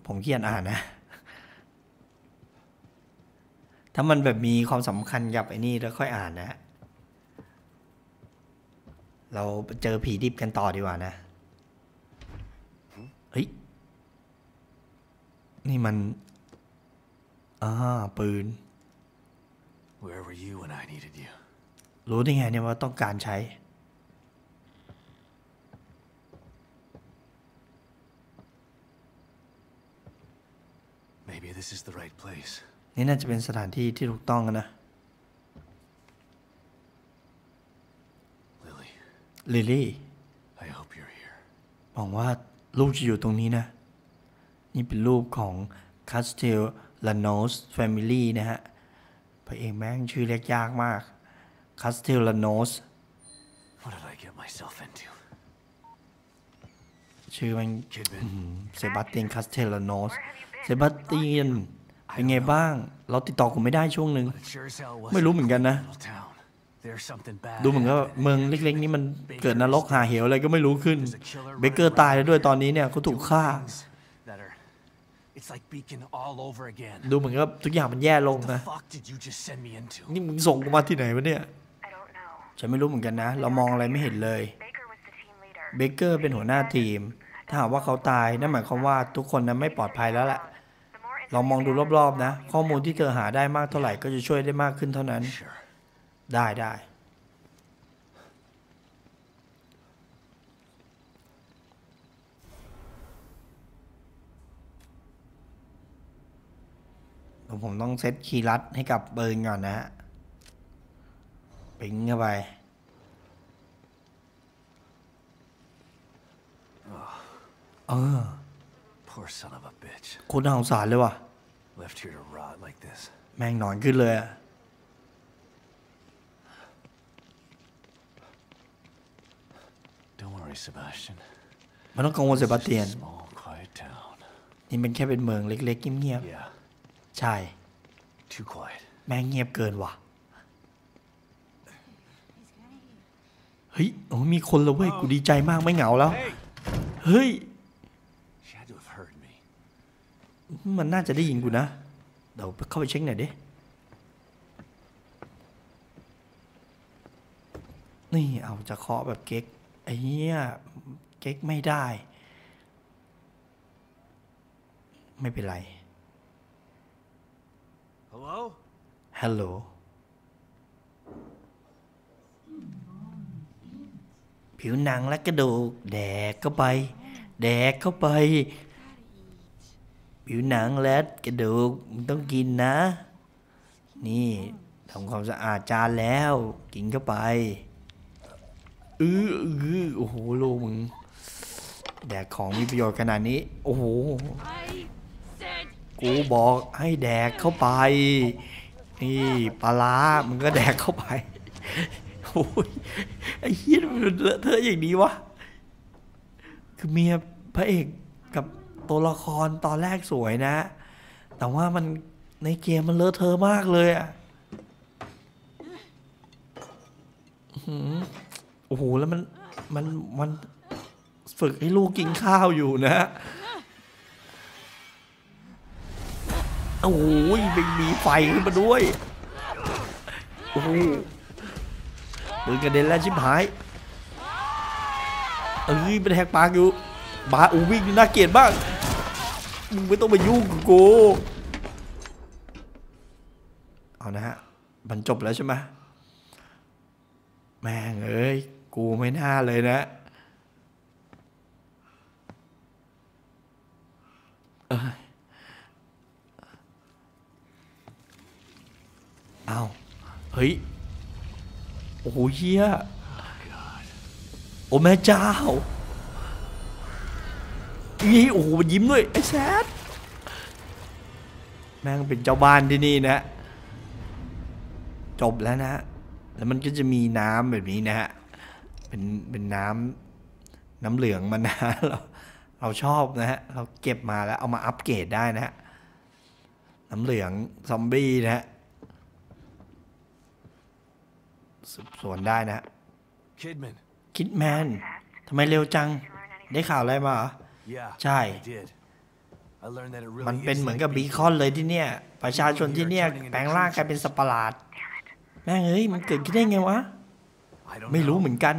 ผมเขียนอ่านนะถ้ามันแบบมีความสำคัญกับไอ้นี่แล้วค่อยอ่านนะเราเจอผีดิบกันต่อดีกว่านะเฮ้ยนี่มันอ่าปืนรู้ได้ไงเนี่ยว่าต้องการใช้นี่น่าจะเป็นสถานที่ที่ถูกต้องกันนะ ลิลี่หวังว่าลูกจะอยู่ตรงนี้นะนี่เป็นรูปของคาสเทลลาโนสแฟมิลี่นะฮะพระเอกแม่งชื่อเรียกยากมากคาสเทลลาโนสชื่อมันเซบาสเตียนคาสเทลลาโนสเซบาสเตียนเป็นไงบ้างเราติดต่อคุณไม่ได้ช่วงหนึ่งไม่รู้เหมือนกันนะดูเหมือนว่าเมืองเล็กๆนี้มันเกิดนรกหาเหวอะไรก็ไม่รู้ขึ้นเบเกอร์ตายแล้วด้วยตอนนี้เนี่ยเขาถูกฆ่าดูเหมือนว่าทุกอย่างมันแย่ลงนะนี่มึงส่งกูมาที่ไหนวะเนี่ยฉันไม่รู้เหมือนกันนะเรามองอะไรไม่เห็นเลยเบเกอร์เป็นหัวหน้าทีมถ้าหากว่าเขาตายนั่นหมายความว่าทุกคนนั้นไม่ปลอดภัยแล้วแหละเรามองดูรอบๆนะข้อมูลที่เธอหาได้มากเท่าไหร่ก็จะช่วยได้มากขึ้นเท่านั้นได้ได้ผมต้องเซตคีย์ลัดให้กับเบิร์นก่อนนะฮะปิ้งเข้าไปเออโคตรน่าสงสารเลยว่ะแม่งนอนขึ้นเลยอะมันต้องกังวลเซบาสเตียนนี่เป็นแค่เป็นเมืองเล็กๆเงียบๆใช่แม่งเงียบเกินว่ะเฮ้ยโอ้มีคนแล้วเว้ยกูดีใจมากไม่เหงาแล้วเฮ้ยมันน่าจะได้ยินกูนะเดี๋ยวเข้าไปเช็คหน่อยดินี่เอาจะเคาะแบบเก๊กไอ้เนี้ยเก๊กไม่ได้ไม่เป็นไรฮัลโหลฮัลโหลผิวหนังและกระดูกแดกเข้าไปแดกเข้าไปผิวหนังและกระดูกมันต้องกินนะนี่ทำความสะอาดจานแล้วกินเข้าไปเออเออโอ้โหโลมึงแดกของมีประโยชน์ขนาดนี้โอ้โหกูบอกให้แดกเข้าไปนี่ปลาร้ามึงก็แดกเข้าไปโอ้ยไอ้เหี้ยมันเลอะเทอะอย่างนี้วะคือเมียพระเอกกับตัวละครตอนแรกสวยนะแต่ว่ามันในเกมมันเลอะเทอะมากเลยอ่ะโอ้โหแล้วมันมันมันฝึกให้ลูกกินข้าวอยู่นะโอ้โหมันมีไฟขึ้นมาด้วยโอ้โหปืนกระเด็นแล้วชิบหายเอ้ยเป็นแหกปากอยู่บาอูวิ่งน่าเกลียดมากมึงไม่ต้องมายุ่งกับกูเอานะฮะมันจบแล้วใช่ไหมแม่งเอ้ยกูไม่น่าเลยนะเอ้ยเอาเฮ้ยโอ้โหเฮียโอ้แม่เจ้านี่โอ้โหมันยิ้มด้วยไอ้แซดแม่งเป็นเจ้าบ้านที่นี่นะจบแล้วนะแล้วมันก็จะมีน้ำแบบนี้นะฮะเป็นเป็นน้ำน้ำเหลืองมันนะเราเราชอบนะฮะเราเก็บมาแล้วเอามาอัปเกรดได้นะฮะน้ำเหลืองซอมบี้นะฮะสืบสวนได้นะคิดแมนคิดแมนทำไมเร็วจังได้ข่าวอะไรมาเหรอใช่มันเป็นเหมือนกับบีคอนเลยที่เนี่ยประชาชนที่เนี่ยแปลงร่างกลายเป็นสัตว์ประหลาดแม่งเอ้ยมันเกิดขึ้นได้ไงวะไม่รู้เหมือนกัน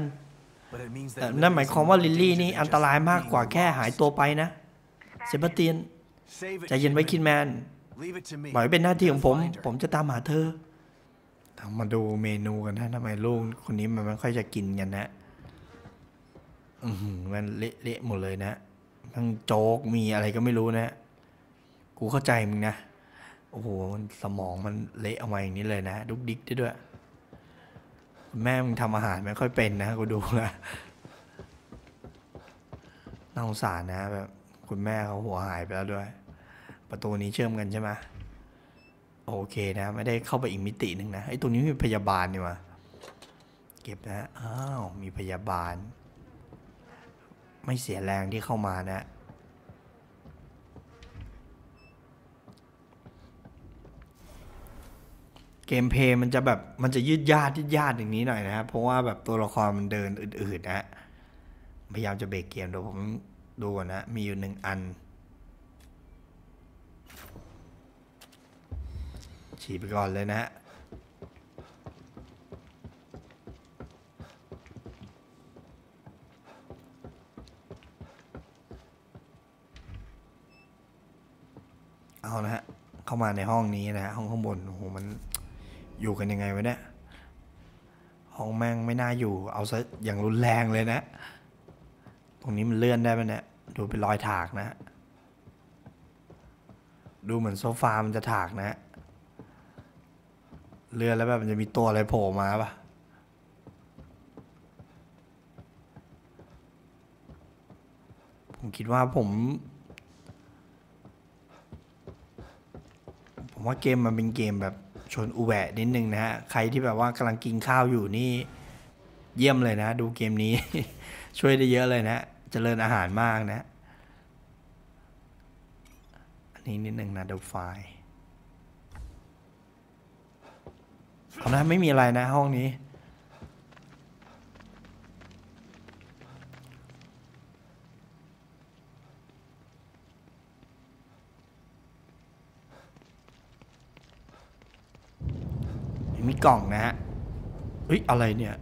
แต่นั่นหมายความว่าลิลลี่นี่อันตรายมากกว่าแค่หายตัวไปนะเซบาสเตียนใจเย็นไว้คิดแมนบอกให้เป็นหน้าที่ของผมผมจะตามหาเธอมาดูเมนูกันนะทำไมลูกคนนี้มันไม่ค่อยจะกินกันนะมันเละๆหมดเลยนะทั้งโจ๊กมีอะไรก็ไม่รู้นะกูเข้าใจมึงนะโอ้โหสมองมันเละออกมาอย่างนี้เลยนะดุกดิกด้วย แม่มึงทำอาหารไม่ค่อยเป็นนะกูดูแล้วน่าสงสารนะแบบคุณแม่เขาหัวหายไปแล้วด้วยประตูนี้เชื่อมกันใช่ไหมโอเคนะไม่ได้เข้าไปอีกมิติหนึ่งนะไอ้ตรงนี้มีพยาบาลนี่วะเก็บนะอ้าวมีพยาบาลไม่เสียแรงที่เข้ามานะเกมเพลย์มันจะแบบมันจะยืดยาดยืดยาดอย่างนี้หน่อยนะครับเพราะว่าแบบตัวละครมันเดินอืดๆนะพยายามจะเบรกเกมเดี๋ยวผมดูก่อนนะมีอยู่หนึ่งอันฉีดไปก่อนเลยนะฮะเอานะฮะเข้ามาในห้องนี้นะฮะห้องข้างบนโอ้โหมันอยู่กันยังไงวะเนี่ยห้องแม่งไม่น่าอยู่เอาซะอย่างรุนแรงเลยนะตรงนี้มันเลื่อนได้ไหมเนี่ยดูเป็นรอยถากนะฮะดูเหมือนโซฟามันจะถากนะฮะเลื่อนแล้วแบบมันจะมีตัวอะไรโผล่มาปะผมคิดว่าผมผมว่าเกมมันเป็นเกมแบบชนอุแหวะนิดนึงนะฮะใครที่แบบว่ากำลังกินข้าวอยู่นี่เยี่ยมเลยนะดูเกมนี้ ช่วยได้เยอะเลยนะเจริญอาหารมากนะอันนี้นิดนึงนะเดลไฟเอานะไม่มีอะไรนะห้องนี้มีกล่องนะฮะเฮ้ยอะไรเนี่ย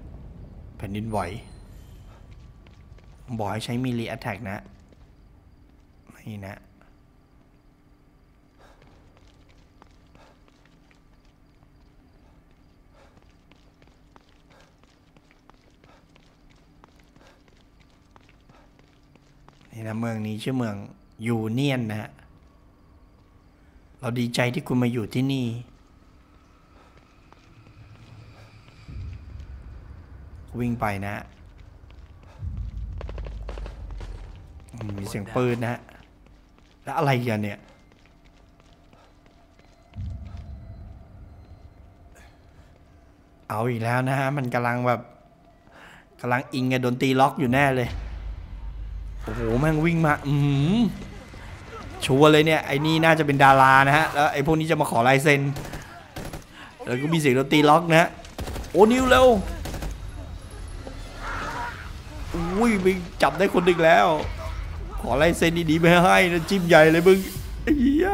แผ่นดินไหวบอกให้ใช้มีลีแอทแทกนะนี่นะนี่นะเมืองนี้ชื่อเมืองยูเนียนนะฮะเราดีใจที่คุณมาอยู่ที่นี่วิ่งไปนะมีเสียงปืนนะแล้วอะไรกันเนี่ยเอาอีกแล้วนะฮะมันกำลังแบบกำลังอิงกับดนตรีล็อกอยู่แน่เลยโอ้โหแม่งวิ่งมาอืมชัวร์เลยเนี่ยไอ้นี่น่าจะเป็นดารานะฮะแล้วไอ้พวกนี้จะมาขอลายเซ็นแล้วก็มีเสียงดนตรีล็อกนะโอ้นิวเร็วอุ้ยมึงจับได้คนหนึ่งแล้วขอลายเซ็นดีๆไม่ให้นะจิ้มใหญ่เลยมึงไอ้เหี้ย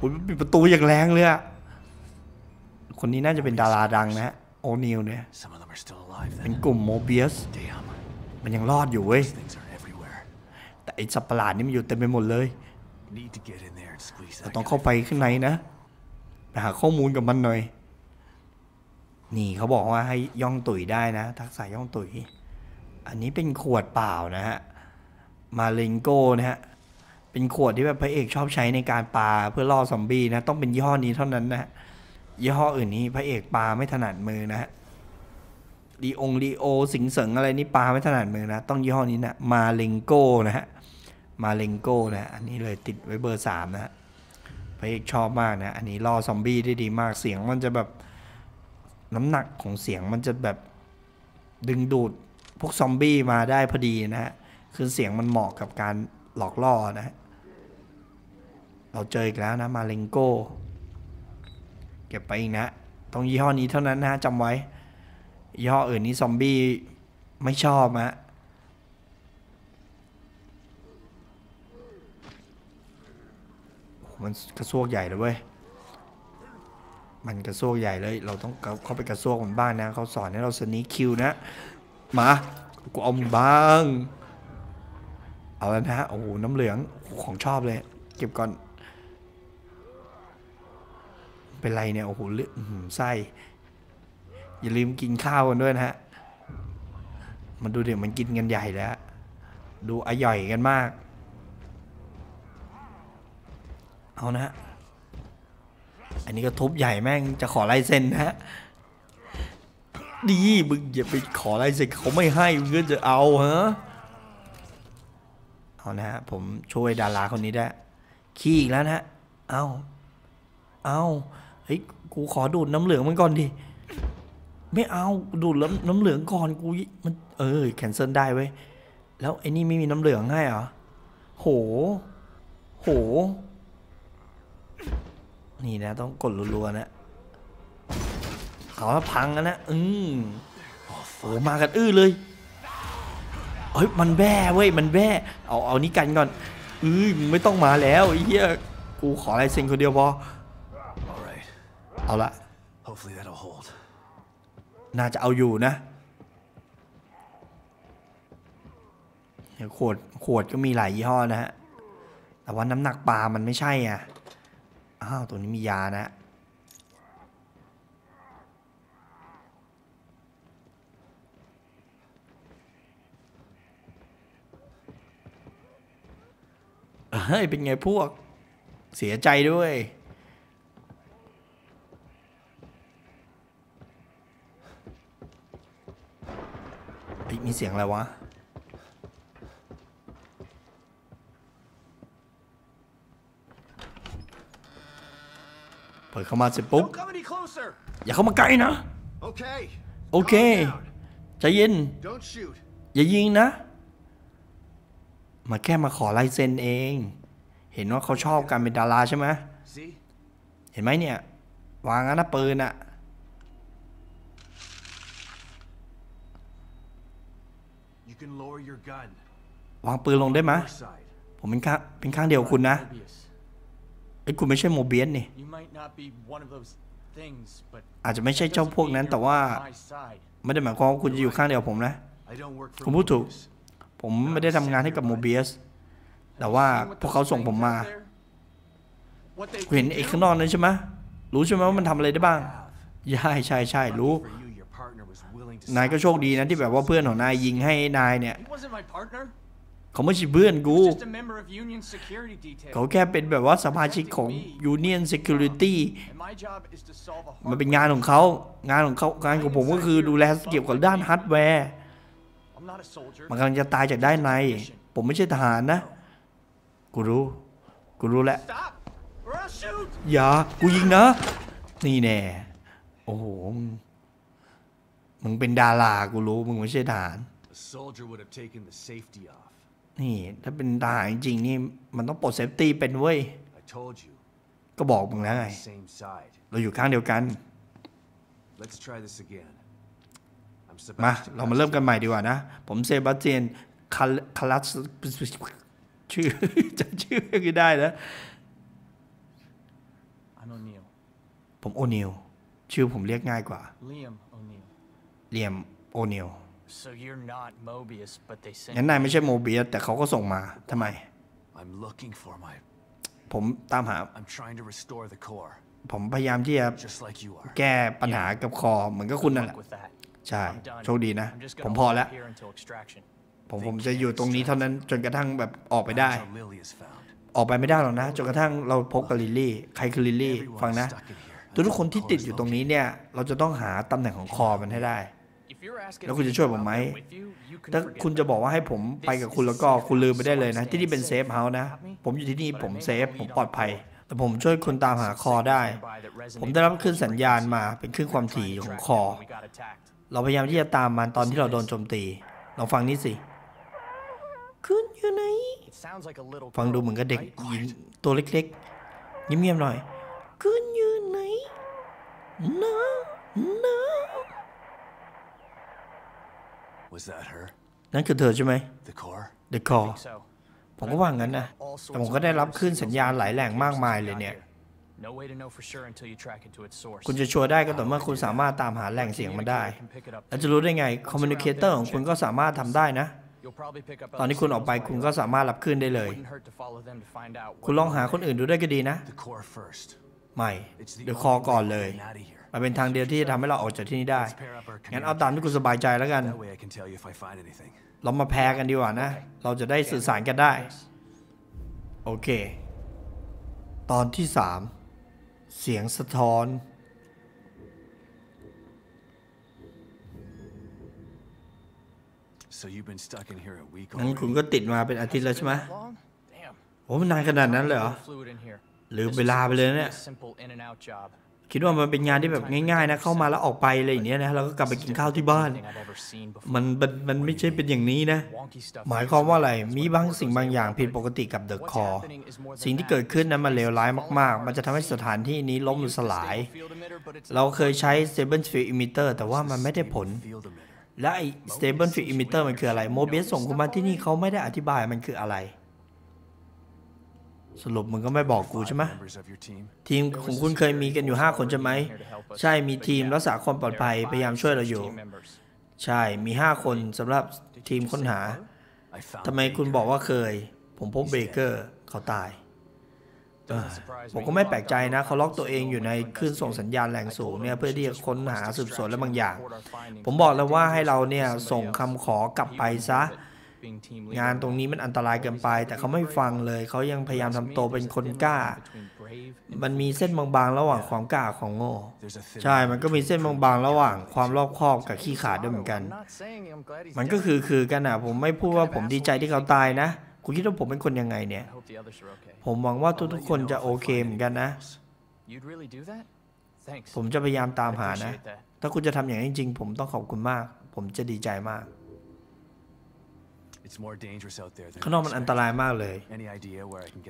ผมปิดประตูอย่างแรงเลยอะคนนี้น่าจะเป็นดาราดังนะโอนิวเนี่ยเป็นกลุ่มโมเบียสมันยังรอดอยู่เว้ยแต่ไอ้สัตว์ประหลาดนี่มันอยู่เต็มไปหมดเลยเราต้องเข้าไปข้างในนะไปหาข้อมูลกับมันหน่อยนี่เขาบอกว่าให้ย่องตุ๋ยได้นะทักษะย่องตุ๋ยอันนี้เป็นขวดเปล่านะฮะมาเลนโก้นะฮะเป็นขวดที่แบบพระเอกชอบใช้ในการปาเพื่อล่อซอมบี้นะต้องเป็นยี่ห้อนี้เท่านั้นนะยี่ห้ออื่นนี้พระเอกปาไม่ถนัดมือนะฮะดีองดีโอสิงเสริงอะไรนี่ปาไม่ถนัดมือนะต้องยี่ห้อนี้นะมาเลนโก้นะฮะมาเลนโก้นะอันนี้เลยติดไว้เบอร์สามนะฮะพระเอกชอบมากนะอันนี้ล่อซอมบี้ได้ดีมากเสียงมันจะแบบน้ำหนักของเสียงมันจะแบบดึงดูดพวกซอมบี้มาได้พอดีนะฮะคือเสียงมันเหมาะกับการหลอกล่อนะเราเจออีกแล้วนะมาเลงโก้เก็บไปอีกนะต้องยี่ห้อนี้เท่านั้นนะจำไว้ยี่ห้ออื่นนี้ซอมบี้ไม่ชอบฮะมันกระซวกใหญ่เลยเว้ยมันกระซวกใหญ่เลยเราต้องเข้าไปกระซวกมันบ้างนะเขาสอนให้เราสนีคิวนะมากูเอาบ้างเอาแล้วนะโอ้โหน้ำเหลืองของชอบเลยเก็บก่อนเป็นไรเนี่ยโอ้โหเลือดไส้อย่าลืมกินข้าวกันด้วยนะฮะมันดูเดี๋ยวมันกินกันใหญ่แล้วดูอร่อยกันมากเอานะ อันนี้ก็ทุบใหญ่แม่งจะขอลายเซ็นนะฮะดีมึงอย่าไปขอลายเซ็นเขาไม่ให้มึงก็จะเอาฮะเอานะฮะผมช่วยดาราคนนี้ได้ขี้อีกแล้วนะฮะเอาเอาเฮ้ยกูขอดูดน้ำเหลืองมันก่อนดิไม่เอาดูดน้ำเหลืองก่อนกูมันเออแคนเซิลได้เว้ยแล้วไอ้นี่ไม่มีน้ำเหลืองให้เหรอโหโหนี่นะต้องกดรัวๆนะเขาพังกันนะอืมโหมากันอื้อเลยเฮ้ยมันแบ่เว้ยมันแบ่เอาเอานี้กันก่อนอือมึงไม่ต้องมาแล้วไอ้เหี้ยกูขอลายเซ็นคนเดียวพอเอาละน่าจะเอาอยู่นะขวดขวดก็มีหลายยี่ห้อนะฮะแต่ว่าน้ำหนักปลามันไม่ใช่อ่ะอ้าวตัวนี้มียานะเฮ้ยเป็นไงพวกเสียใจด้วยมีเสียงอะไรวะเปิดเข้ามาเสร็จปุ๊บอย่าเข้ามาใกล้นะโอเคใจเย็นอย่ายิงนะมาแค่มาขอลายเซ็นเองเห็นว่าเขาชอบการเป็นดาราใช่ไหมเห็นไหมเนี่ยวางนะปืนอะวางปืนลงได้ไหมผมเป็นข้างเป็นข้างเดียวคุณนะไอ้คุณไม่ใช่โมเบียสนี่อาจจะไม่ใช่เจ้าพวกนั้นแต่ว่าไม่ได้หมายความว่าคุณจะอยู่ข้างเดียวผมนะผมพูดถูกผมไม่ได้ทำงานให้กับโมเบียสแต่ว่าพวกเขาส่งผมมาคุณเห็นไอ้ข้างนอกนั้นใช่ไหมรู้ใช่ไหมว่ามันทำอะไรได้บ้างใช่ใช่ใช่รู้นายก็โชคดีนะที่แบบว่าเพื่อนของนายยิงให้นายเนี่ยเขาไม่ใช่เพื่อนกูเขาแค่เป็นแบบว่าสมาชิกของ Union Security มันเป็นงานของเขางานของเขางานของผมก็คือดูแลเกี่ยวกับด้านฮาร์ดแวร์มันกำลังจะตายจากด้านในผมไม่ใช่ทหารนะกูรู้กูรู้แหละอย่ากูยิงนะนี่แน่โอ้โหมึงเป็นดารากูรู้มึงไม่ใช่ทหารนี่ถ้าเป็นทหารจริงนี่มันต้องปลดเซฟตี้เป็นเว้ยก็บอกมึงแล้วไงเราอยู่ข้างเดียวกันมาเรามาเริ่มกันใหม่ดีกว่านะผมเซบาสเตียนคาลัสชื่อจำชื่อก็ได้นะผมโอนิลชื่อผมเรียกง่ายกว่าเรียมโอเนียลงั้นนายไม่ใช่โมเบียสแต่เขาก็ส่งมาทำไมผมตามหาผมพยายามที่จะแก้ปัญหากับคอเหมือนกับคุณนั่นแหละใช่โชคดีนะผมพอแล้วผมผมจะอยู่ตรงนี้เท่านั้นจนกระทั่งแบบออกไปได้ออกไปไม่ได้หรอกนะจนกระทั่งเราพบกับลิลลี่ใครคือลิลลี่ฟังนะทุกคนที่ติดอยู่ตรงนี้เนี่ยเราจะต้องหาตำแหน่งของคอมันให้ได้แล้วคุณจะช่วยผมไหมถ้าคุณจะบอกว่าให้ผมไปกับคุณแล้วก็คุณลืมไปได้เลยนะที่นี่เป็นเซฟเฮาส์นะผมอยู่ที่นี่ผมเซฟผมปลอดภัยแต่ผมช่วยคุณตามหาคอได้ผมได้รับคลื่นสัญญาณมาเป็นคลื่นความถี่ของคอเราพยายามที่จะตามมันตอนที่เราโดนโจมตีลองฟังนี้สิคุณอยู่ไหนฟังดูเหมือนกับเด็กหญิงตัวเล็กๆเงียบๆหน่อยคุณอยู่ไหนนะนะนั่นคือเธอใช่ไหม The Core ผมก็ว่างั้นนะแต่ผมก็ได้รับคลื่นสัญญาณหลายแหล่งมากมายเลยเนี่ยคุณจะชัวร์ได้ก็ต่อเมื่อคุณสามารถตามหาแหล่งเสียงมันได้แล้วจะรู้ได้ไงคอมมิวนิเคเตอร์ของคุณก็สามารถทำได้นะตอนนี้คุณออกไปคุณก็สามารถรับคลื่นได้เลยคุณลองหาคนอื่นดูได้ก็ดีนะไม่เดี๋ยวคอก่อนเลยมันเป็นทางเดียวที่จะทำให้เราออกจากที่นี่ได้งั้นเอาตามที่คุณสบายใจแล้วกันเรามาแพ้กันดีกว่านะเราจะได้สื่อสารกันได้โอเคตอนที่สาม เสียงสะท้อนงั้นคุณก็ติดมาเป็นอาทิตย์แล้วใช่ไหมโอ้มันนานขนาดนั้นเลยเหรอหรือเวลาไปเลยเนี่ยคิดว่ามันเป็นงานที่แบบง่ายๆนะเข้ามาแล้วออกไปอะไรอย่างเงี้ยนะแล้วก็กลับไปกินข้าวที่บ้านมันมันมันไม่ใช่เป็นอย่างนี้นะหมายความว่าอะไรมีบางสิ่งบางอย่างผิดปกติกับเดอะคอร์สิ่งที่เกิดขึ้นนั้นมันเลวร้ายมากๆมันจะทำให้สถานที่นี้ล้มสลายเราเคยใช้ stable field emitter แต่ว่ามันไม่ได้ผลและไอ้ stable field emitter มันคืออะไรโมเบสส่งคุณมาที่นี่เขาไม่ได้อธิบายมันคืออะไรสรุปมึงก็ไม่บอกกูใช่ไหมทีมของคุณเคยมีกันอยู่ห้าคนใช่ไหมใช่มีทีมรักษาความปลอดภัยพยายามช่วยเราอยู่ใช่มีห้าคนสำหรับทีมค้นหาทำไมคุณบอกว่าเคยผมพบเบเกอร์เขาตายผมก็ไม่แปลกใจนะเขาล็อกตัวเองอยู่ในคลื่นส่งสัญญาณแรงสูงเนี่ยเพื่อที่จะค้นหาสืบสวนและบางอย่างผมบอกแล้วว่าให้เราเนี่ยส่งคำขอกลับไปซะงานตรงนี้มันอันตรายเกินไปแต่เขาไม่ฟังเลยเขายังพยายามทำโตเป็นคนกล้ามันมีเส้นบางๆระหว่างความกล้าของโง่ใช่มันก็มีเส้นบางๆระหว่างความรอบคอบกับขี้ขาดด้วยเหมือนกันมันก็คือคือกันนะผมไม่พูดว่าผมดีใจที่เขาตายนะคุณคิดว่าผมเป็นคนยังไงเนี่ยผมหวังว่าทุกๆคนจะโอเคเหมือนกันนะผมจะพยายามตามหานะถ้าคุณจะทำอย่างนี้จริงๆผมต้องขอบคุณมากผมจะดีใจมากข้างนอกมันอันตรายมากเลย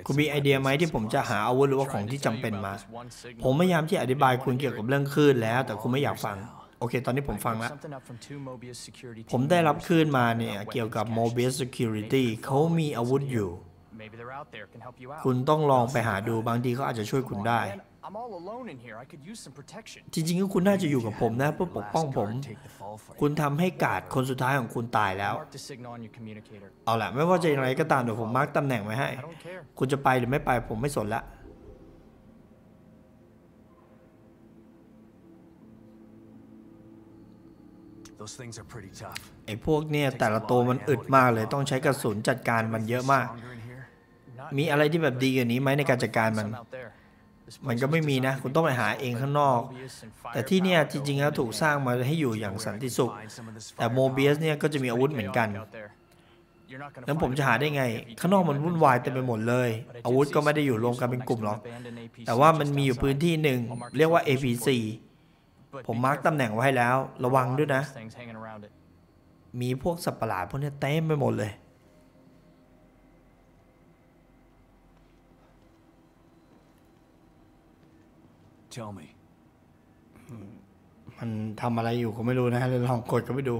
คุณมีไอเดียไหมที่ผมจะหาอาวุธหรือว่าของที่จำเป็นมาผมพยายามที่อธิบายคุณเกี่ยวกับเรื่องคลื่นแล้วแต่คุณไม่อยากฟังโอเคตอนนี้ผมฟังแล้วผมได้รับคลื่นมาเนี่ยเกี่ยวกับ Mobius Security เขามีอาวุธอยู่คุณต้องลองไปหาดูบางทีเขาอาจจะช่วยคุณได้จริงๆก็คุณน่าจะอยู่กับผมนะเพื่อปกป้องผมคุณทำให้การ์ดคนสุดท้ายของคุณตายแล้วเอาล่ะไม่ว่าจะอย่างไรก็ตามเดี๋ยวผมมาร์กตำแหน่งไว้ให้คุณจะไปหรือไม่ไปผมไม่สนละไอ้พวกเนี่ยแต่ละตัวมันอึดมากเลยต้องใช้กระสุนจัดการมันเยอะมากมีอะไรที่แบบดีกว่านี้ไหมในการจัดการมันมันก็ไม่มีนะคุณต้องไปหาเองข้างนอกแต่ที่เนี่ยจริงๆแล้วถูกสร้างมาให้อยู่อย่างสันติสุขแต่โมเบียสเนี่ยก็จะมีอาวุธเหมือนกันแล้วผมจะหาได้ไงข้างนอกมันวุ่นวายเต็มไปหมดเลยอาวุธก็ไม่ได้อยู่รวมกันเป็นกลุ่มหรอกแต่ว่ามันมีอยู่พื้นที่หนึ่งเรียกว่า เอ พี ซี ผมมาร์กตำแหน่งไว้ให้แล้วระวังด้วยนะมีพวกสัตว์ประหลาดพวกนี้เต็มไปหมดเลยมันทำอะไรอยู่ก็ไม่รู้นะเลยลองกดก็ไปดู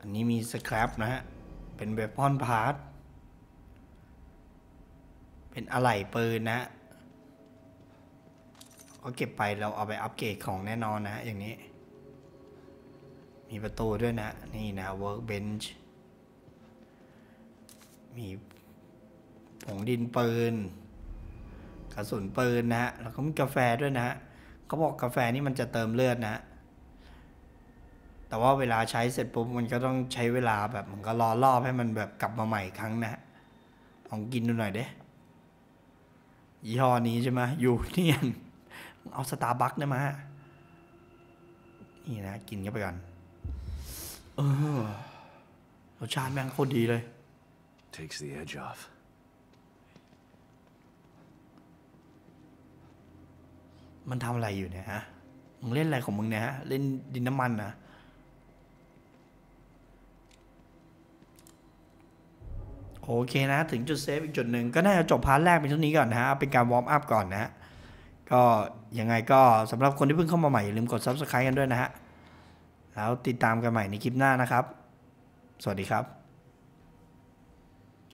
อันนี้มีสครับนะฮะเป็นเวพอนพาร์ทเป็นอะไหล่ปืนนะก็เก็บไปเราเอาไปอัปเกรดของแน่นอนนะอย่างนี้มีประตูด้วยนะนี่นะ workbench มีผงดินปืนกระสุนปืนนะฮะแล้วก็มีกาแฟด้วยนะฮะเขาบอกกาแฟนี่มันจะเติมเลือดนะฮะแต่ว่าเวลาใช้เสร็จปุ๊บมันก็ต้องใช้เวลาแบบมันก็รอรอบให้มันแบบกลับมาใหม่ครั้งนะฮะลองกินดูหน่อยเด้ยี่ห้อนี้ใช่ไหมอยู่เนี่ยเอาสตาร์บัคเนี่ยมานี่นะกินกันไปก่อนเออรสชาติแม่งโคตรดีเลยมันทำอะไรอยู่เนี่ยฮะมึงเล่นอะไรของมึงเนี่ยฮะเล่นดินน้ำมันนะโอเคนะถึงจุดเซฟอีกจุดหนึ่งก็น่าจะจบพาร์ทแรกเป็นเท่านี้ก่อนนะฮะเป็นการวอร์มอัพก่อนนะฮะก็ยังไงก็สำหรับคนที่เพิ่งเข้ามาใหม่อย่าลืมกด ซับสไครบ์ กันด้วยนะฮะแล้วติดตามกันใหม่ในคลิปหน้านะครับสวัสดีครับ